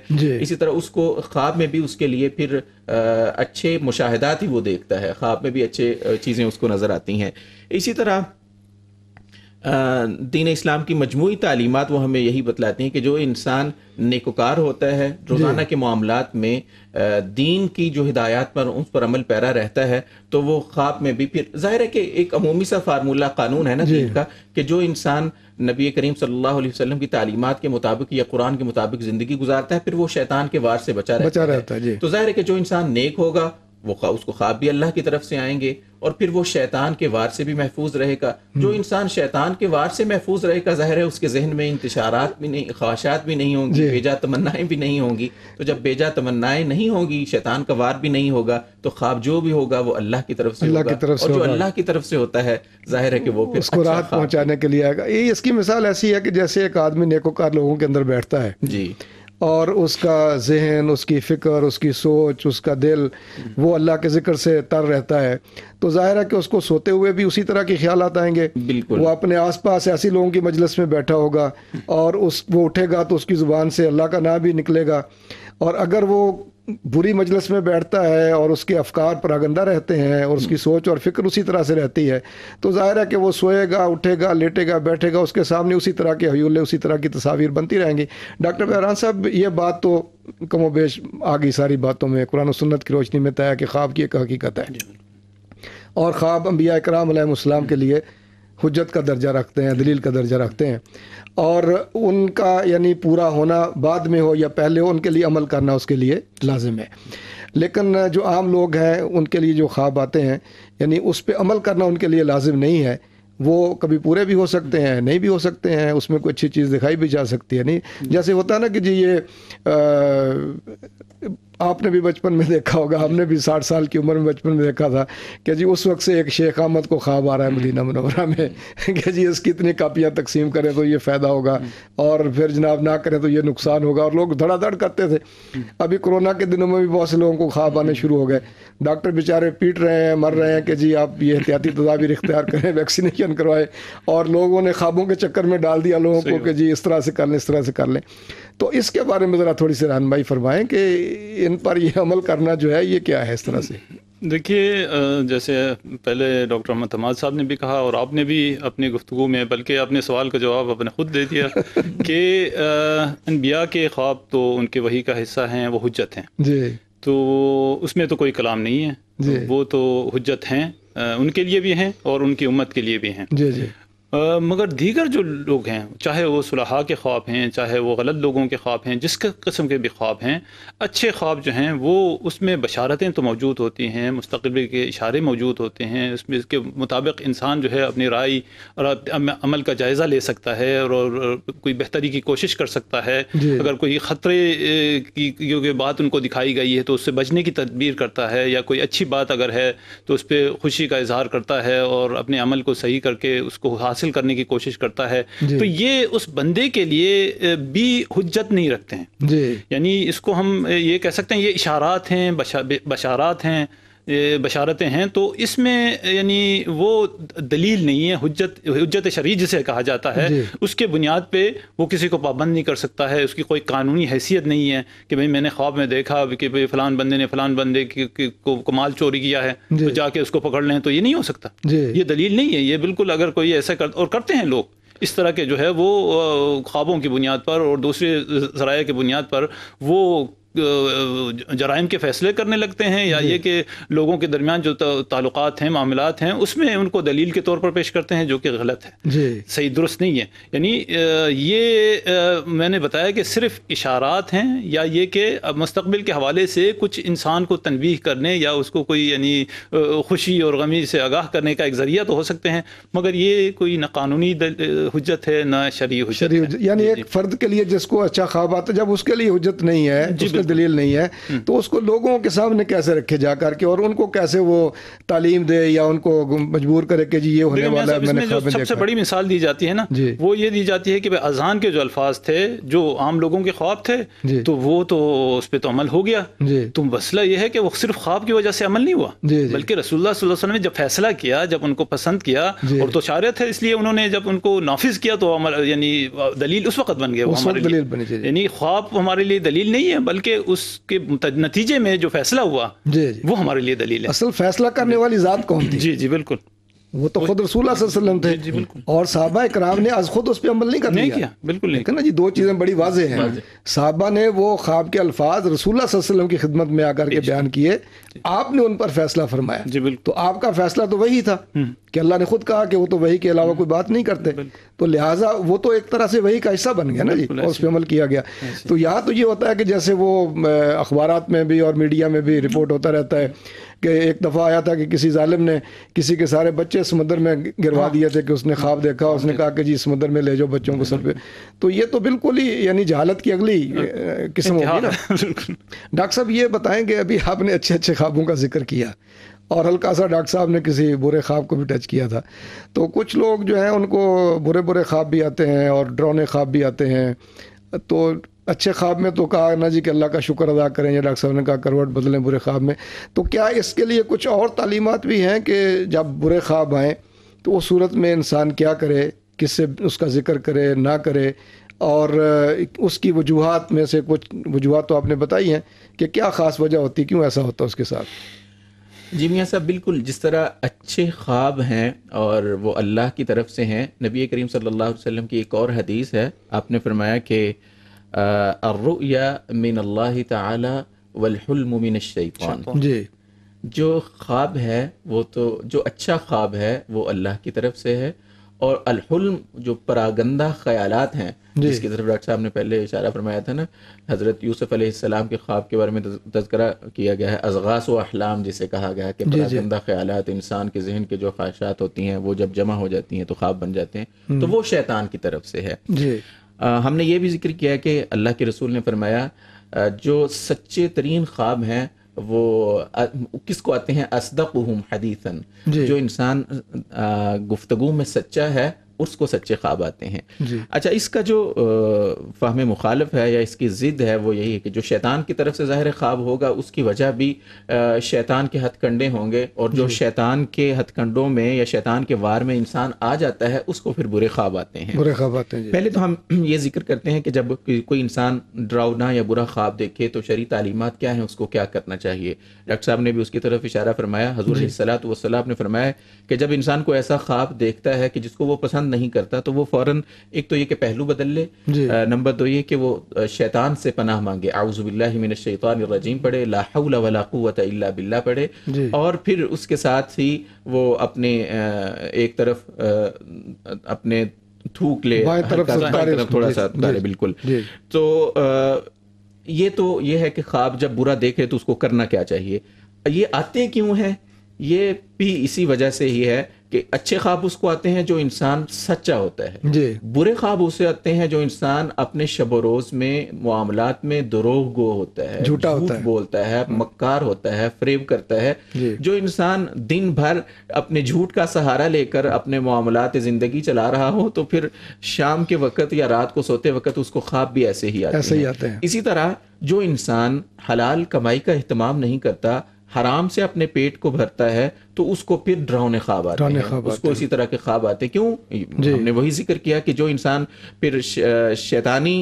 इसी तरह उसको ख्वाब में भी उसके लिए फिर अच्छे मुशाहिदात ही वो देखता है, ख्वाब में भी अच्छे चीज़ें उसको नज़र आती हैं। इसी तरह दीन इस्लाम की मजमूई तालीमात वो हमें यही बतलाती हैं कि जो इंसान नेकोकार होता है, रोज़ाना के मामलात में दीन की जो हिदायत पर उस पर अमल पैरा रहता है तो वो ख्वाब में भी फिर ज़ाहिर है कि एक अमूमी सा फार्मूला कानून है ना दीन का कि जो इंसान नबी करीम सल्लल्लाहु अलैहि वसल्लम की तालीमात के मुताबिक या कुरान के मुताबिक ज़िंदगी गुजारता है फिर वो शैतान के वार से बचा रहता है। तो ज़ाहिर है कि जो इंसान नेक होगा वो उसको ख्वाब भी अल्लाह की तरफ से आएंगे और फिर वो शैतान के वार से भी महफूज रहेगा। जो इंसान शैतान के वार से महफूज रहेगा, ज़ाहिर है उसके जहन में इंतशारात भी नहीं, ख्वाहिशात भी नहीं होंगी, बेजा तमन्नाएं भी नहीं होंगी। तो जब बेजा तमन्नाएं नहीं होंगी, शैतान का वार भी नहीं होगा, तो ख्वाब जो भी होगा वो अल्लाह की तरफ से होगा। और जो अल्लाह की तरफ से होता है, ज़ाहिर है कि वो उसको राहत पहुँचाने के लिए आएगा। ये इसकी मिसाल ऐसी है कि जैसे एक आदमी नेकोकार लोगों के अंदर बैठता है जी, और उसका जहन, उसकी फ़िक्र, उसकी सोच, उसका दिल वो अल्लाह के ज़िक्र से तर रहता है, तो ज़ाहिर है कि उसको सोते हुए भी उसी तरह के ख्याल आएंगे। वो अपने आसपास ऐसी लोगों की मजलिस में बैठा होगा और उस वो उठेगा तो उसकी ज़ुबान से अल्लाह का नाम भी निकलेगा। और अगर वो बुरी मजलिस में बैठता है और उसके अफकार परागंदा रहते हैं और उसकी सोच और फिक्र उसी तरह से रहती है, तो ज़ाहिर है कि वो सोएगा, उठेगा, लेटेगा, बैठेगा, उसके सामने उसी तरह के हयूले, उसी तरह की तस्वीर बनती रहेंगी। डॉक्टर बहरान साहब, ये बात तो कमो बेश आ गई सारी बातों में, कुरान और सुन्नत की रोशनी में तय है कि ख्वाब की एक हकीकत है और ख्वाब अंबिया इकराम अलैहिमुस्सलाम के लिए हुज्जत का दर्जा रखते हैं, दलील का दर्जा रखते हैं, और उनका यानी पूरा होना बाद में हो या पहले हो, उनके लिए अमल करना उसके लिए लाजिम है। लेकिन जो आम लोग हैं उनके लिए जो ख्वाब आते हैं, यानी उस पर अमल करना उनके लिए लाजिम नहीं है। वो कभी पूरे भी हो सकते हैं, नहीं भी हो सकते हैं, उसमें कोई अच्छी चीज़ दिखाई भी जा सकती है। नहीं जैसे होता है ना कि जी ये आ, आपने भी बचपन में देखा होगा, हमने भी साठ साल की उम्र में बचपन में देखा था कि जी उस वक्त से एक शेख अहमद को ख्वाब आ रहा है मदीना मनवरा में कि जी इसकी इतनी कापियाँ तकसीम करें तो ये फ़ायदा होगा और फिर जनाब ना करें तो ये नुकसान होगा, और लोग धड़ाधड़ करते थे। अभी कोरोना के दिनों में भी बहुत से लोगों को ख्वाब आने शुरू हो गए। डॉक्टर बेचारे पीट रहे हैं, मर रहे हैं कि जी आप ये एहतियाती तदाबीर इख्तियार करें, वैक्सीनेशन करवाएं, और लोगों ने ख्वाबों के चक्कर में डाल दिया लोगों को कि जी इस तरह से कर लें, इस तरह से कर लें। तो इसके बारे में ज़रा थोड़ी सी रहनुमाई फरमाएँ कि इन पर यह अमल करना जो है ये क्या है इस तरह से। देखिए, जैसे पहले डॉक्टर अहमद हम्मास साहब ने भी कहा और आपने भी अपनी गुफ्तगू में, बल्कि आपने सवाल का जवाब अपने ख़ुद दे दिया कि अनबिया के ख्वाब तो उनके वही का हिस्सा हैं, वो हुज्जत हैं जी, तो उसमें तो कोई कलाम नहीं है जी, वो तो हुज्जत हैं, उनके लिए भी हैं और उनकी उम्मत के लिए भी हैं जी जी। Uh, मगर दीगर जो लोग हैं, चाहे वो सुलहा के ख्वाब हैं, चाहे वो गलत लोगों के ख्वाब हैं, जिस किस्म के भी ख्वाब हैं, अच्छे ख्वाब जो हैं वो उसमें बशारतें तो मौजूद होती हैं, मुस्तकबिल के इशारे मौजूद होते हैं, उसमें इसके मुताबिक इंसान जो है अपनी राय और अमल का जायज़ा ले सकता है और, और, और कोई बेहतरी की कोशिश कर सकता है। अगर कोई ख़तरे की क्योंकि बात उनको दिखाई गई है तो उससे बचने की तदबीर करता है, या कोई अच्छी बात अगर है तो उस पर खुशी का इजहार करता है और अपने अमल को सही करके उसको हासिल करने की कोशिश करता है। तो ये उस बंदे के लिए भी हुज्जत नहीं रखते हैं, यानी इसको हम ये कह सकते हैं ये इशारात हैं, बशा, बशारात हैं, बशारतें हैं, तो इसमें यानी वो दलील नहीं है। हुज्जत हुज्जत शरई जिसे कहा जाता है, उसके बुनियाद पे वो किसी को पाबंद नहीं कर सकता है, उसकी कोई कानूनी हैसियत नहीं है कि भाई मैंने ख्वाब में देखा कि भाई फलान बंदे ने फलान बंदे की, की, को, को माल चोरी किया है तो जाके उसको पकड़ लें, तो ये नहीं हो सकता, ये दलील नहीं है। ये बिल्कुल अगर कोई ऐसा कर, और करते हैं लोग इस तरह के जो है वो ख्वाबों की बुनियाद पर और दूसरे ज़राया की बुनियाद पर वो जराइम के फैसले करने लगते हैं, या ये कि लोगों के दरमियान जो ताल्लुकात हैं, मामलात हैं, उसमें उनको दलील के तौर पर पेश करते हैं, जो कि गलत है, सही दुरुस्त नहीं है। यानी ये मैंने बताया कि सिर्फ इशारात हैं, या ये कि मुस्तकबिल के हवाले से कुछ इंसान को तनबीह करने या उसको कोई यानी खुशी और गमी से आगाह करने का एक ज़रिया तो हो सकते हैं, मगर ये कोई ना कानूनी हुज्जत है ना शरई हुज्जत। यानी एक फ़र्द के लिए जिसको अच्छा ख्वाब आता है, जब उसके लिए हुज्जत नहीं है, दलील नहीं है, तो उसको लोगों के सामने कैसे रखे जाकर के और उनको कैसे वो तालीम दे या उनको मजबूर करे कि जी ये होने वाला है। मैंने जो सबसे बड़ी मिसाल दी जाती है ना, वो ये दी जाती है कि अजान के जो अल्फाज थे जो आम लोगों के ख्वाब थे, तो वो तो उस पर तो अमल हो गया, तो मसला यह है कि वो सिर्फ ख्वाब की वजह से अमल नहीं हुआ, बल्कि रसूलुल्लाह सल्लल्लाहु अलैहि वसल्लम ने जब फैसला किया, जब उनको पसंद किया और तो शारियत है, इसलिए उन्होंने जब उनको नाफिज किया तो यानी दलील उस वक्त बन गया। यानी ख्वाब हमारे लिए दलील नहीं है, बल्कि उसके नतीजे में जो फैसला हुआ जी जी, वो हमारे लिए दलील है। असल फैसला करने वाली जात कौन थी? जी जी बिल्कुल, वो तो खुद रसूल अल्लाह सल्लल्लाहु अलैहि वसल्लम थे, और साहबा इकराम ने आज खुद उस पर अमल नहीं करना नहीं किया, बिल्कुल नहीं करना जी। दो चीज़ें बड़ी वाजे हैं, साहबा ने वो ख्वाब के अल्फाज रसूल अल्लाह सल्लल्लाहु अलैहि वसल्लम की खिदमत में आकर के बयान किए, आपने उन पर फैसला फरमाया जी, बिल्कुल। तो आपका फैसला तो वही था कि अल्लाह ने खुद कहा कि वो तो वही के अलावा कोई बात नहीं करते, तो लिहाजा वो तो एक तरह से वही का हिस्सा बन गया ना जी, और उस पर अमल किया गया। तो यहाँ तो ये होता है कि जैसे वो अखबारात में भी और मीडिया में भी रिपोर्ट होता रहता है कि एक दफ़ा आया था कि किसी जालिम ने किसी के सारे बच्चे समुद्र में गिरवा दिए थे कि उसने ख्वाब देखा, उसने कहा कि जी समुद्र में ले जाओ बच्चों को सर पे। तो ये तो बिल्कुल ही यानी जहालत की अगली किस्म होगी ना। डॉक्टर साहब ये बताएं कि अभी आपने अच्छे अच्छे ख्वाबों का जिक्र किया और हल्का सा डॉक्टर साहब ने किसी बुरे ख्वाब को भी टच किया था, तो कुछ लोग जो हैं उनको बुरे बुरे ख्वाब भी आते हैं और डरावने ख्वाब भी आते हैं। तो अच्छे ख्वाब में तो कहा ना जी कि अल्लाह का शुक्र अदा करें, या डॉक्टर साहब ने कहा करवट बदलें बुरे ख्वाब में। तो क्या इसके लिए कुछ और तालीमात भी हैं कि जब बुरे ख्वाब आएँ तो उस सूरत में इंसान क्या करे, किससे उसका जिक्र करे ना करे, और उसकी वजूहात में से कुछ वजूहात तो आपने बताई हैं कि क्या ख़ास वजह होती, क्यों ऐसा होता उसके साथ? जी मियाँ साहब बिल्कुल, जिस तरह अच्छे ख्वाब हैं और वो अल्लाह की तरफ से हैं। नबी करीम सल्लल्लाहु अलैहि वसल्लम की एक और हदीस है, आपने फरमाया कि अर्रुया मिन अल्लाह ताला वल हुल्म मिन अश-शैतान। जी, जो ख्वाब है वो तो जो अच्छा ख्वाब है वो अल्लाह की तरफ से है, और अल हुल्म जो परागंदा ख्यालात हैं जिसकी तरफ डॉक्टर साहब ने पहले इशारा फरमाया था ना, हज़रत यूसुफ अलैहिस्सलाम के ख्वाब के बारे में तज़किरा किया गया है। अज़गास व अहलाम जिसे कहा गया है कि परागंदा ख्यालात, इंसान के जहन के जो ख्वाहिशात होती हैं वो जब जमा हो जाती हैं तो ख्वाब बन जाते हैं, तो वो शैतान की तरफ से है। आ, हमने ये भी जिक्र किया कि अल्लाह के रसूल ने फरमाया जो सच्चे तरीन ख्वाब हैं वो आ, किसको आते हैं, असदक़ुहुम हदीसन, जो इंसान गुफ्तगू में सच्चा है उसको सच्चे ख्वाब आते हैं। अच्छा, इसका जो फ़हम मुखालिफ है या इसकी ज़िद है वो यही है कि जो शैतान की तरफ से ज़ाहिर ख्वाब होगा उसकी वजह भी शैतान के हथकंडे होंगे, और जो शैतान के हथकंडों में या शैतान के वार में इंसान आ जाता है उसको फिर बुरे ख्वाब आते हैं। बुरे ख्वाब आते हैं। पहले तो हम ये जिक्र करते हैं कि जब कोई इंसान डरावना या बुरा ख्वाब देखे तो शरीय तालीमात क्या हैं, उसको क्या करना चाहिए। डॉक्टर साहब ने भी उसकी तरफ इशारा फरमाया। हुज़ूर अलैहिस्सलातु वस्सलाम ने फरमाया कि जब इंसान को ऐसा ख्वाब देखता है कि जिसको वो पसंद नहीं करता तो वो फौरन एक तो ये कि पहलू बदल ले, नंबर दो ये कि वो शैतान से पनाह मांगे, आउज़ुबिल्लाहि मिनश्शैतानिर्रजीम पढ़े, ला हौला वला कुव्वता इल्ला बिल्लाह पढ़े, और फिर उसके साथ ही वो अपने एक तरफ अपने थूक ले, थोड़ा सा बिल्कुल। तो ये तो ये है कि ख्वाब जब बुरा देखे तो उसको करना क्या चाहिए। ये आते क्यों हैं, ये भी इसी वजह से ही है कि अच्छे ख्वाब उसको आते हैं जो इंसान सच्चा होता है, बुरे ख्वाब उसे आते हैं जो इंसान अपने शबरोज में मुआमलात में दरोगो होता है, झूठा होता है, बोलता है, मक्कार होता है, फ्रेब करता है। जो इंसान दिन भर अपने झूठ का सहारा लेकर अपने मुआमलात जिंदगी चला रहा हो तो फिर शाम के वक्त या रात को सोते वक्त उसको ख्वाब भी ऐसे ही आते ऐसे हैं। ही आते हैं। इसी तरह जो इंसान हलाल कमाई का अहतमाम नहीं करता, हराम से अपने पेट को भरता है, तो उसको फिर डरावने ख्वाब आते हैं, उसको इसी तरह के ख्वाब आते हैं। क्यों, हमने वही जिक्र किया कि जो इंसान फिर शैतानी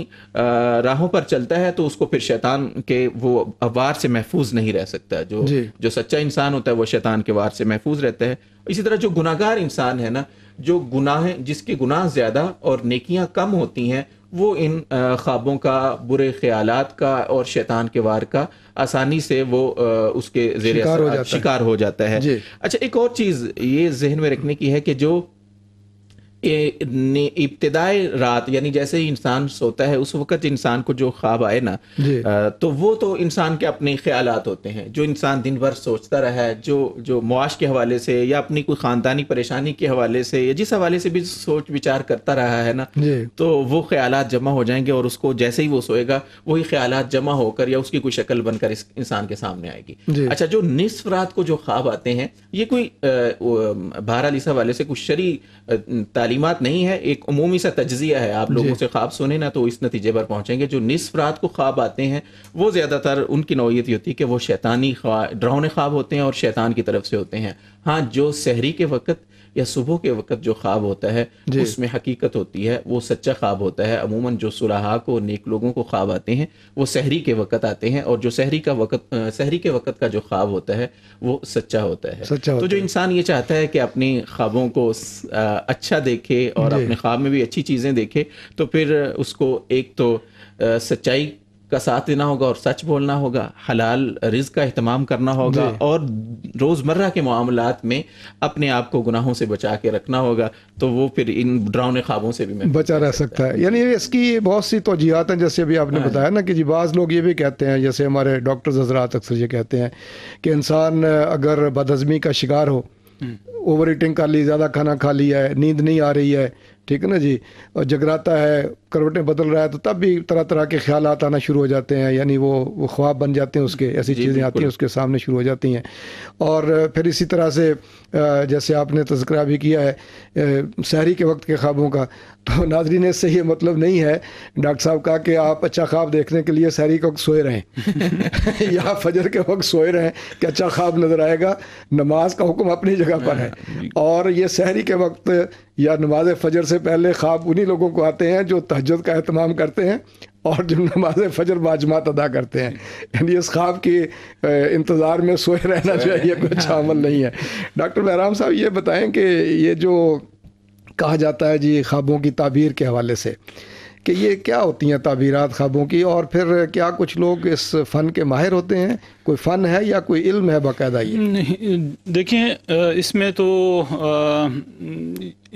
राहों पर चलता है तो उसको फिर शैतान के वो वार से महफूज नहीं रह सकता। जो जो सच्चा इंसान होता है वो शैतान के वार से महफूज रहता है। इसी तरह जो गुनाहगार इंसान है ना, जो गुनाह जिसके गुनाह ज्यादा और नेकियां कम होती हैं, वो इन ख्वाबों का, बुरे ख्यालात का और शैतान के वार का आसानी से वो उसके ज़ेरे शिकार, शिकार हो जाता है। अच्छा, एक और चीज़ ये जहन में रखने की है कि जो इब्तिदाई रात यानी जैसे ही इंसान सोता है उस वक़्त इंसान को जो ख्वाब आए ना तो वो तो इंसान के अपने ख्यालात होते हैं। जो इंसान दिन भर सोचता रहा है, जो जो मुआश के हवाले से या अपनी कोई ख़ानदानी परेशानी के हवाले से या जिस हवाले से भी सोच विचार करता रहा है ना, तो वो ख्यालात जमा हो जाएंगे और उसको जैसे ही वो सोएगा वही ख्यालात जमा होकर या उसकी कोई शक्ल बनकर इस इंसान के सामने आएगी। अच्छा, जो निसफ रात को जो ख्वाब आते हैं ये कोई बहरहाल इस हवाले से कुछ शरी तालीमात नहीं है, एक उमूमी सा तज्जिया है। आप लोगों से ख्वाब सुने ना तो इस नतीजे पर पहुंचेंगे। जो निसफ रात को ख्वाब आते हैं वो ज़्यादातर उनकी नौयत होती है कि वो शैतानी ख्वाब, डरावने ख्वाब होते हैं और शैतान की तरफ से होते हैं। हाँ, जो सहरी के वक्त या सुबह के वक्त जो ख्वाब होता है उसमें हकीकत होती है, वो सच्चा ख्वाब होता है। अमूमन जो सुलहा को, नेक लोगों को ख्वाब आते हैं वो सहरी के वक्त आते हैं, और जो सहरी का वक्त सहरी के वक्त का जो ख्वाब होता है वो सच्चा होता है। सच्चा तो होता जो इंसान ये चाहता है कि अपने ख्वाबों को अच्छा देखे और अपने ख्वाब में भी अच्छी चीज़ें देखे, तो फिर उसको एक तो सच्चाई का साथ देना होगा और सच बोलना होगा, हलाल रिज़्क़ का अहतमाम करना होगा और रोज़मर्रा के मामलात में अपने आप को गुनाहों से बचा के रखना होगा, तो वो फिर इन डरावने ख्वाबों से भी मैं बचा रह सकता है। यानी इसकी बहुत सी तौजीहात हैं, जैसे अभी आपने बताया ना कि जी बाज़ लोग ये भी कहते हैं, जैसे हमारे डॉक्टर्स हज़रात अक्सर ये कहते हैं कि इंसान अगर बदहज़मी का शिकार हो, ओवर ईटिंग कर ली, ज़्यादा खाना खा लिया है, नींद नहीं आ रही है, ठीक है ना जी, और जगराता है, करवटें बदल रहा है, तो तब भी तरह तरह के ख्याल आना शुरू हो जाते हैं, यानी वो वो ख्वाब बन जाते हैं उसके, ऐसी चीज़ें आती हैं उसके सामने शुरू हो जाती हैं। और फिर इसी तरह से जैसे आपने तज़किरा भी किया है सहरी के वक्त के ख्वाबों का, तो नाज़रीन इससे ये मतलब नहीं है डॉक्टर साहब कहा कि आप अच्छा ख्वाब देखने के लिए सहरी के वक्त सोए रहें या फजर के वक्त सोए रहें कि अच्छा ख्वाब नज़र आएगा, नमाज का हुक्म अपनी जगह पर है। और ये सहरी के वक्त या नमाज फजर से पहले ख्वाब उन्हीं लोगों को आते हैं जो तहज्जुद का अहतमाम करते हैं और जो नमाज फजर बाजमात अदा करते हैं, यानी इस ख्वाब के इंतज़ार में सोए रहना चाहिए, कोई अच्छा अमल नहीं है। डॉक्टर बहराम साहब ये बताएं कि ये जो कहा जाता है जी ख्वाबों की ताबीर के हवाले से, कि ये क्या होती हैं ताबीरात ख्वाबों की, और फिर क्या कुछ लोग इस फ़न के माहिर होते हैं, कोई फ़न है या कोई इल्म है बाकायदा? ये नहीं, देखें इसमें तो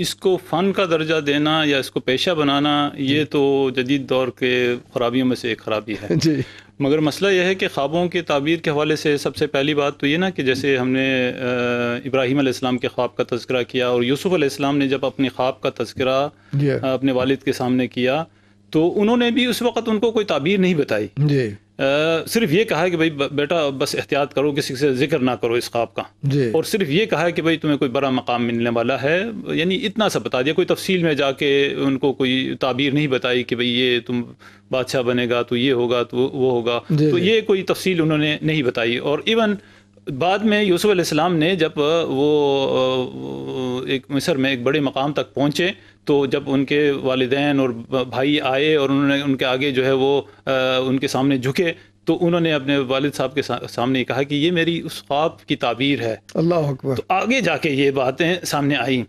इसको फ़न का दर्जा देना या इसको पेशा बनाना ये तो जदीद दौर के खराबियों में से एक खराबी है जी। मगर मसला यह है कि ख्वाबों की ताबीर के हवाले से सबसे पहली बात तो ये ना कि जैसे हमने इब्राहीम अलैहिस्सलाम के ख्वाब का तज़किरा किया, और यूसुफ़ अलैहिस्सलाम ने जब अपने ख्वाब का तज़किरा अपने वालिद के सामने किया तो उन्होंने भी उस वक़्त उनको कोई ताबीर नहीं बताई, सिर्फ ये कहा कि भाई बेटा बस एहतियात करो, किसी से जिक्र ना करो इस ख्वाब का, और सिर्फ ये कहा कि भाई तुम्हें कोई बड़ा मकाम मिलने वाला है, यानी इतना सा बता दिया। कोई तफसील में जाके उनको कोई ताबीर नहीं बताई कि भाई ये तुम बादशाह बनेगा तो ये होगा तो वो होगा, तो ये कोई तफसील उन्होंने नहीं बताई। और इवन बाद में यूसुफ अलैहिस्सलाम ने जब वो एक मिस्र में एक बड़े मकाम तक पहुँचे तो जब उनके वालिदैन और भाई आए और उन्होंने उनके आगे जो है वो आ, उनके सामने झुके, तो उन्होंने अपने वालिद साहब के सामने कहा कि ये मेरी उस ख्वाब की ताबीर है। अल्लाह अकबर। तो आगे जाके ये बातें सामने आई।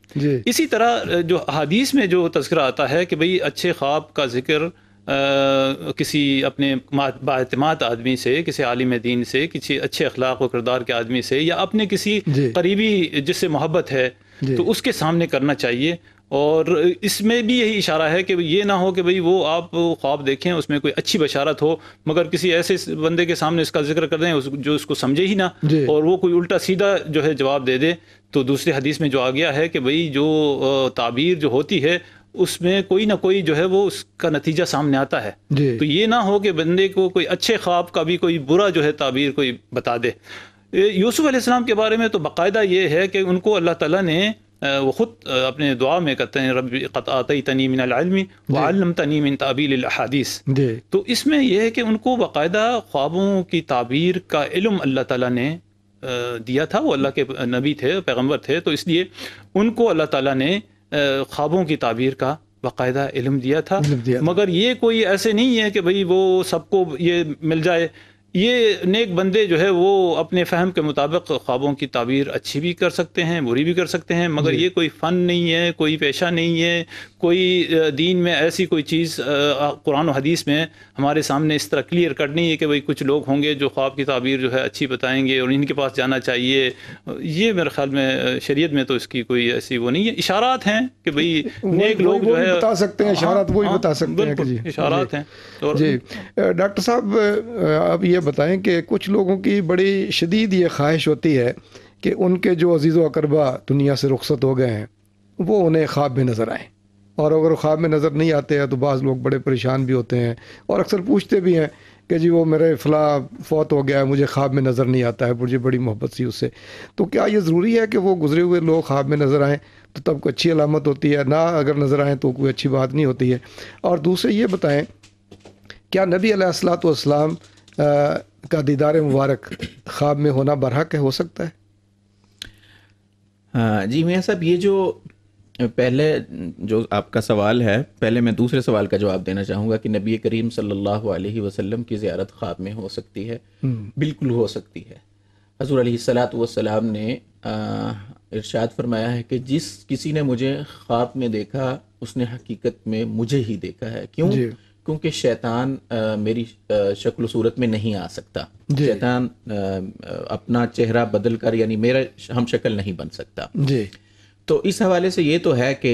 इसी तरह जो हदीस में जो तज़किरा आता है कि भाई अच्छे ख्वाब का जिक्र आ, किसी अपने बाएतमाद आदमी से, किसी आलिम दीन से, किसी अच्छे अखलाक व किरदार के आदमी से, या अपने किसी करीबी जिससे मोहब्बत है तो उसके सामने करना चाहिए। और इसमें भी यही इशारा है कि ये ना हो कि भाई वो आप ख्वाब देखें उसमें कोई अच्छी बशारत हो मगर किसी ऐसे बंदे के सामने इसका जिक्र कर दें उस, जो उसको समझे ही ना और वो कोई उल्टा सीधा जो है जवाब दे दे। तो दूसरे हदीस में जो आ गया है कि भाई जो ताबीर जो होती है उसमें कोई ना कोई जो है वो उसका नतीजा सामने आता है, तो ये ना हो कि बंदे को कोई अच्छे ख्वाब का भी कोई बुरा जो है ताबीर कोई बता दे। यूसुफ अलैहिस्सलाम के बारे में तो बाकायदा ये है कि उनको अल्लाह ताला ने वो ख़ुद अपने दुआ में कहते हैं रब्बी क़द आतैतनी मिनल इल्मी व अल्लमतनी मिन ताबीलिल अहादीस। तो इसमें यह है कि उनको बाकायदा ख्वाबों की ताबीर का इल्म अल्लाह ताला ने दिया था, वो अल्लाह के नबी थे, पैगम्बर थे, तो इसलिए उनको अल्लाह ताला ने ख्वाबों की ताबीर का बाकायदा इल्म दिया था। मगर ये कोई ऐसे नहीं है कि भाई वो सबको ये मिल जाए। ये नेक बंदे जो है वो अपने फहम के मुताबिक ख्वाबों की ताबीर अच्छी भी कर सकते हैं, बुरी भी कर सकते हैं, मगर ये कोई फ़न नहीं है, कोई पेशा नहीं है, कोई दीन में ऐसी कोई चीज़ कुरान और हदीस में हमारे सामने इस तरह क्लियर कट नहीं है कि भाई कुछ लोग होंगे जो ख्वाब की ताबीर जो है अच्छी बताएंगे और इनके पास जाना चाहिए। ये मेरे ख्याल में शरीयत में तो इसकी कोई ऐसी वो नहीं है। इशारात हैं कि भाई नेक लोग जो है बता सकते हैं, इशारात वही बता सकते हैं, इशारात हैं जी। डॉक्टर साहब अब ये बताएं कि कुछ लोगों की बड़ी शदीद ये ख्वाहिश होती है कि उनके जो अजीज़ व अकरबा दुनिया से रुखसत हो गए हैं वो उन्हें ख्वाब में नज़र आए, और अगर ख्वाब में नज़र नहीं आते हैं तो बाज़ लोग बड़े परेशान भी होते हैं और अक्सर पूछते भी हैं कि जी वो मेरे फला फौत हो गया है, मुझे ख्वाब में नज़र नहीं आता है, मुझे बड़ी मोहब्बत सी उससे, तो क्या ये ज़रूरी है कि वो गुज़रे हुए लोग ख्वाब में नज़र आएँ? तो तब कोई अच्छी अलामत होती है ना, अगर नज़र आएँ तो कोई अच्छी बात नहीं होती है। और दूसरे ये बताएँ क्या नबी अलैहिस्सलातु वस्सलाम आ, का दीदार मुबारक ख्वाब में होना बरहक हो सकता है? हाँ जी मियां साहब, ये जो पहले जो आपका सवाल है, पहले मैं दूसरे सवाल का जवाब देना चाहूँगा कि नबी करीम सल्लल्लाहु अलैहि वसल्लम की ज़ियारत ख्वाब में हो सकती है। बिल्कुल हो सकती है। हज़रत अलैहिस्सलातु वस्सलाम ने आ, इरशाद फरमाया है कि जिस किसी ने मुझे ख्वाब में देखा उसने हकीकत में मुझे ही देखा है। क्यों? क्योंकि शैतान आ, मेरी शक्ल सूरत में नहीं आ सकता, शैतान आ, अपना चेहरा बदल कर यानी मेरा हम शक्ल नहीं बन सकता जी। तो इस हवाले से ये तो है कि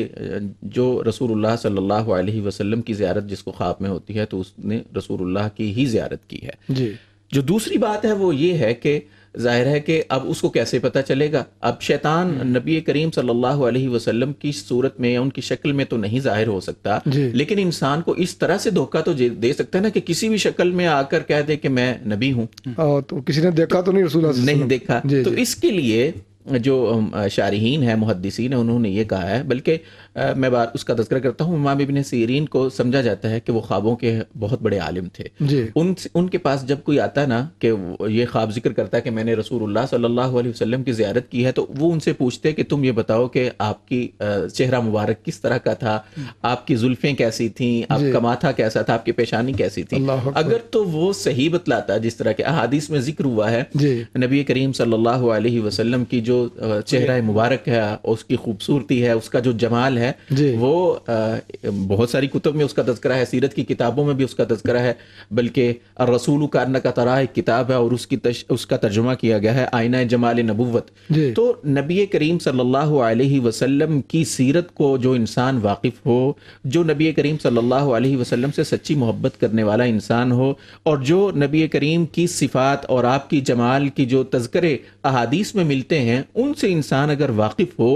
जो रसूलुल्लाह सल्लल्लाहु अलैहि वसल्लम की ज़ियारत जिसको ख्वाब में होती है तो उसने रसूलुल्लाह की ही ज़ियारत की है जी। जो दूसरी बात है वो ये है कि जाहिर है कि अब उसको कैसे पता चलेगा, अब शैतान नबी करीम सल्लल्लाहु अलैहि वसल्लम की सूरत में या उनकी शक्ल में तो नहीं जाहिर हो सकता, लेकिन इंसान को इस तरह से धोखा तो दे सकता है ना कि किसी भी शक्ल में आकर कह दे कि मैं नबी हूँ, तो किसी ने देखा तो नहीं, रसूल नहीं देखा। तो इसके लिए जो शारहीन है, मुहद्दिसीन है, उन्होंने ये कहा है, बल्कि मैं बार उसका तज़किरा करता हूँ, इमाम इब्न सीरीन को समझा जाता है कि वो ख्वाबों के बहुत बड़े आलिम थे। उन उनके पास जब कोई आता ना कि ये ख्वाब जिक्र करता है कि मैंने रसूलुल्लाह सल्लल्लाहु अलैहि वसल्लम की ज़ियारत की है, तो वो उनसे पूछते कि तुम ये बताओ कि आपकी चेहरा मुबारक किस तरह का था, आपकी जुल्फ़ें कैसी थी, आपका माथा कैसा था, आपकी पेशानी कैसी थी। अगर तो वो सही बतलाता जिस तरह के अहादीस में जिक्र हुआ है नबी करीम सल्लल्लाहु अलैहि वसल्लम की जो चेहरा मुबारक है, उसकी खूबसूरती है, उसका जो जमाल है है वो आ, बहुत सारी कुतुब में उसका तज़किरा है, सीरत की किताबों में भी उसका तज़किरा है, बल्कि रसूल का अन्ना का तराह एक किताब है और उसकी तश, उसका तर्जुमा किया गया है आईना जमाल नबुव्वत। तो नबी करीम सल्लल्लाहु अलैहि वसल्लम की सीरत को जो इंसान वाकिफ हो, जो नबी करीम सल्लल्लाहु अलैहि वसल्लम से सच्ची मोहब्बत करने वाला इंसान हो, और जो नबी करीम की सिफात और आपकी जमाल की जो तज़किरे अहादीस में मिलते हैं उनसे इंसान अगर वाकिफ हो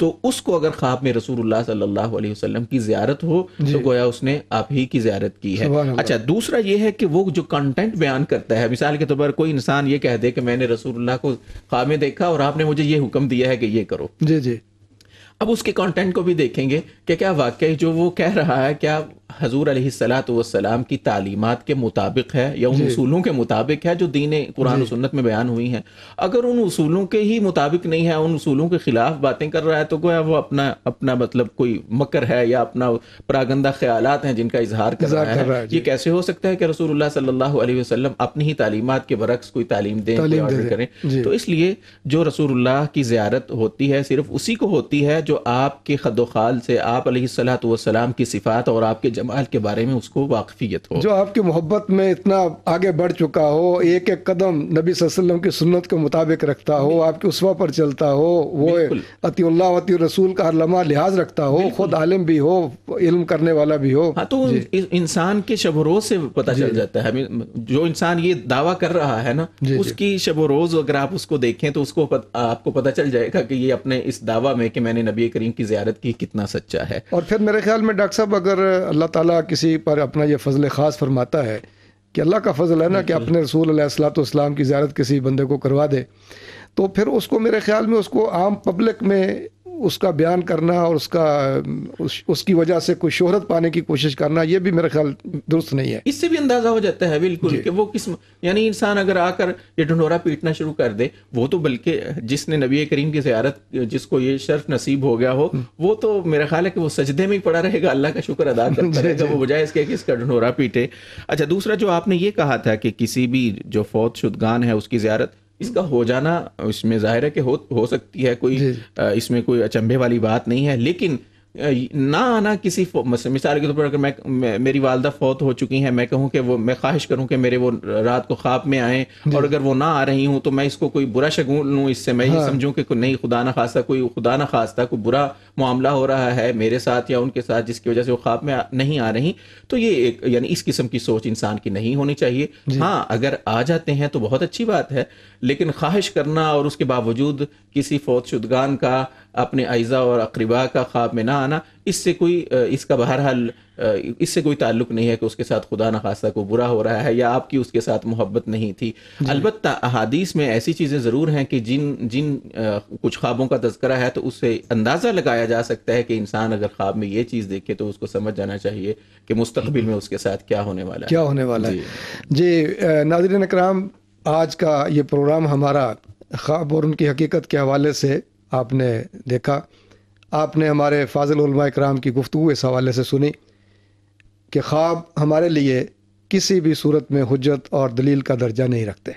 तो उसको अगर ख्वाब में रसूलुल्लाह सल्लल्लाहु अलैहि वसल्लम की ज़ियारत हो तो गोया उसने आप ही की ज़ियारत की है। अच्छा, दूसरा ये है कि वो जो कंटेंट बयान करता है, मिसाल के तौर पर कोई इंसान ये कह दे कि मैंने रसूलुल्लाह को ख्वाब में देखा और आपने मुझे ये हुक्म दिया है कि ये करो जी जी। अब उसके कंटेंट को भी देखेंगे कि क्या वाकई जो वो कह रहा है क्या हजूर अलैहिस्सलातु वस्सलाम की तालीमात के मुताबिक है या उन उसूलों के मुताबिक है जो दीन कुरान और सुन्नत में बयान हुई हैं। अगर उन उसूलों के ही मुताबिक नहीं है, उन उसूलों के खिलाफ बातें कर रहा है तो गोया वो अपना अपना मतलब कोई मकर है या अपना परागंदा ख्यालात हैं जिनका इजहार कर रहा है। ये कैसे हो सकता है कि रसूलुल्लाह सल्लल्लाहु अलैहि वसल्लम अपनी ही तालीमात के बरक्स कोई तालीम दें, ऑर्डर करें। तो इसलिए जो रसूलुल्लाह की ज़ियारत होती है सिर्फ उसी को होती है जो आपके खदोखाल से आप अलैहिस्सलातु वस्सलाम की सिफात और आपके जमाल के बारे में उसको वाकफियत हो, जो आपकी मोहब्बत में इतना आगे बढ़ चुका हो, एक एक कदम नबी सल्लल्लाहु अलैहि वसल्लम की सुन्नत के मुताबिक रखता हो, आपके उसवा पर चलता हो, वो अतीउल्लाह वती रसूल का हर लम्हा लिहाज रखता हो, खुद आलिम भी हो, इल्म करने वाला भी हो। हाँ, तो इंसान के शबरोज से पता चल जाता है। जो इंसान ये दावा कर रहा है ना, उसकी शबरोज अगर आप उसको देखें तो उसको आपको पता चल जाएगा कि ये अपने इस दावा में कि मैंने नबी करीम की ज़ियारत की कितना सच्चा है। और फिर मेरे ख्याल में डॉक्टर साहब, अगर अल्लाह ताला किसी पर अपना यह फजल ख़ास फरमाता है कि अल्लाह का फजल है ना कि अपने रसूल अलैहिस्सलातु वस्सलाम की ज़ियारत किसी बंदे को करवा दे, तो फिर उसको मेरे ख्याल में उसको आम पब्लिक में उसका बयान करना और उसका उस, उसकी वजह से कोई शोहरत पाने की कोशिश करना, ये भी मेरे ख्याल दुरुस्त नहीं है। इससे भी अंदाज़ा हो जाता है बिल्कुल कि वो किस्म, यानी इंसान अगर आकर ये ढंढोरा पीटना शुरू कर दे, वो तो बल्कि जिसने नबी करीम की ज़ियारत, जिसको ये शर्फ नसीब हो गया हो, वो तो मेरा ख्याल है कि वो सजदे में ही पड़ा रहेगा, अल्लाह का शुक्र अदा करता रहेगा, वो बजाय इसके कि इसका ढंढोरा पीटे। अच्छा, दूसरा जो आपने ये कहा था कि किसी भी जो फौत शुदगान है उसकी ज़ियारत, इसका हो जाना, इसमें जाहिर है कि हो हो सकती है, कोई इसमें कोई अचंभे वाली बात नहीं है, लेकिन ना आना किसी, मिसाल के तौर पर अगर मैं, मैं मेरी वालदा फौत हो चुकी हैं, मैं कहूँ कि वो, मैं ख्वाहिश करूँ कि मेरे वो रात को ख्वाब में आएँ, और अगर वो ना आ रही हूँ तो मैं इसको कोई बुरा शगुन लूँ, इससे मैं ये समझूँ कि नहीं खुदा ना खास्ता कोई खुदा ना खास्ता कोई बुरा मामला हो रहा है मेरे साथ या उनके साथ जिसकी वजह से वो ख्वाब में नहीं आ रही। तो ये एक, यानी इस किस्म की सोच इंसान की नहीं होनी चाहिए। हाँ, अगर आ जाते हैं तो बहुत अच्छी बात है, लेकिन ख्वाहिश करना और उसके बावजूद किसी फौत शुदगान का, अपने अज़ा और अकरबा का ख्वाब में ना आना, इससे कोई, इसका बहरहाल इससे कोई ताल्लुक नहीं है कि उसके साथ खुदा न खास्ता को बुरा हो रहा है या आपकी उसके साथ मोहब्बत नहीं थी। अलबत्ता अहादीस में ऐसी चीज़ें ज़रूर हैं कि जिन जिन आ, कुछ ख्वाबों का तज़किरा है तो उससे अंदाज़ा लगाया जा सकता है कि इंसान अगर ख्वाब में ये चीज़ देखे तो उसको समझ जाना चाहिए कि मुस्तकबिल में उसके साथ क्या होने वाला है, क्या होने वाला है। जी नाज़रीन इकराम, आज का ये प्रोग्राम हमारा ख्वाब और उनकी हकीकत के हवाले से आपने देखा, आपने हमारे फाजिल उलमा इकराम की गुफ्तगू इस हवाले से सुनी कि ख्वाब हमारे लिए किसी भी सूरत में हुज्जत और दलील का दर्जा नहीं रखते।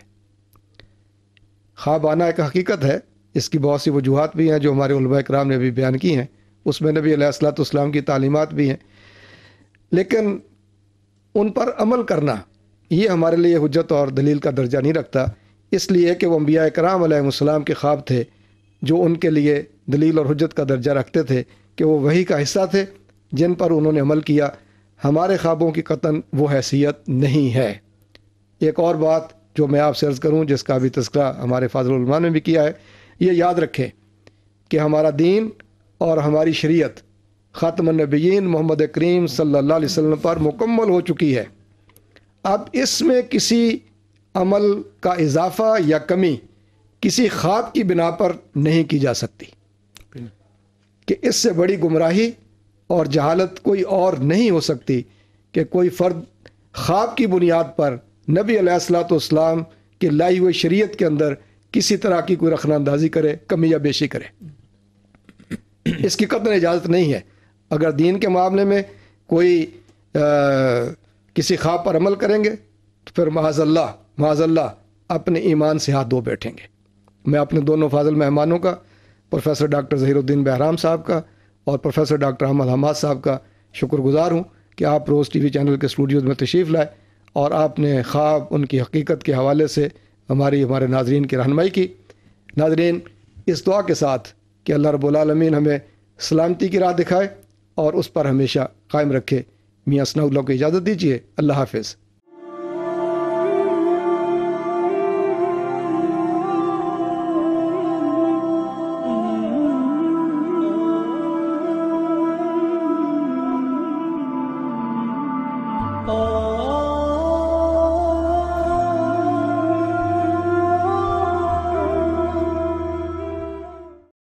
ख्वाब आना एक हकीकत है, इसकी बहुत सी वजूहात भी हैं जो हमारे उलमा इकराम ने भी बयान की हैं, उसमें नबी अलैहिस्सलातु वस्सलाम की तालीमात भी हैं, लेकिन उन पर अमल करना ये हमारे लिए हुज्जत और दलील का दर्जा नहीं रखता, इसलिए कि वो अंबिया कराम अलैहिमुस्सलाम के ख्वाब थे जो उनके लिए दलील और हुज्जत का दर्जा रखते थे कि वो वही का हिस्सा थे जिन पर उन्होंने अमल किया। हमारे ख्वाबों की कतन वो हैसियत नहीं है। एक और बात जो मैं आपसे अर्ज़ करूं, जिसका भी तज़किरा हमारे फाज़िल उलमा ने भी किया है, ये याद रखें कि हमारा दीन और हमारी शरीयत ख़ातमुन नबिय्यीन मोहम्मद करीम सल्लल्लाहु अलैहि वसल्लम पर मुकम्मल हो चुकी है। अब इसमें किसी अमल का इजाफा या कमी किसी ख्वाब की बिना पर नहीं की जा सकती कि इससे बड़ी गुमराही और जहालत कोई और नहीं हो सकती कि कोई फ़र्द ख्वाब की बुनियाद पर नबी अलैहिस्सलातु वस्सलाम के लाई हुई शरीयत के अंदर किसी तरह की कोई रखना अंदाजी करे, कमी या बेशी करे। इसकी कतई इजाज़त नहीं है। अगर दीन के मामले में कोई आ, किसी ख्वाब पर अमल करेंगे तो फिर माज़ल्ला माज़ल्ला अपने ईमान से हाथ धो बैठेंगे। मैं अपने दोनों फाजिल मेहमानों का, प्रोफेसर डॉक्टर ज़हीरुद्दीन बहराम साहब का और प्रोफेसर डॉक्टर अहमद हम्मास साहब का शुक्रगुज़ार हूँ कि आप रोज़ टी वी चैनल के स्टूडियोज़ में तशरीफ़ लाए और आपने ख्वाब उनकी हकीकत के हवाले से हमारी हमारे नाजरीन की रहनुमाई की। नाजरीन, इस दुआ के साथ कि अल्लाह रब्बुल आलमीन हमें सलामती की राह दिखाए और उस पर हमेशा कायम रखे। मियाँ सनाउल्लाह को इजाज़त दीजिए। अल्लाह हाफ़िज़।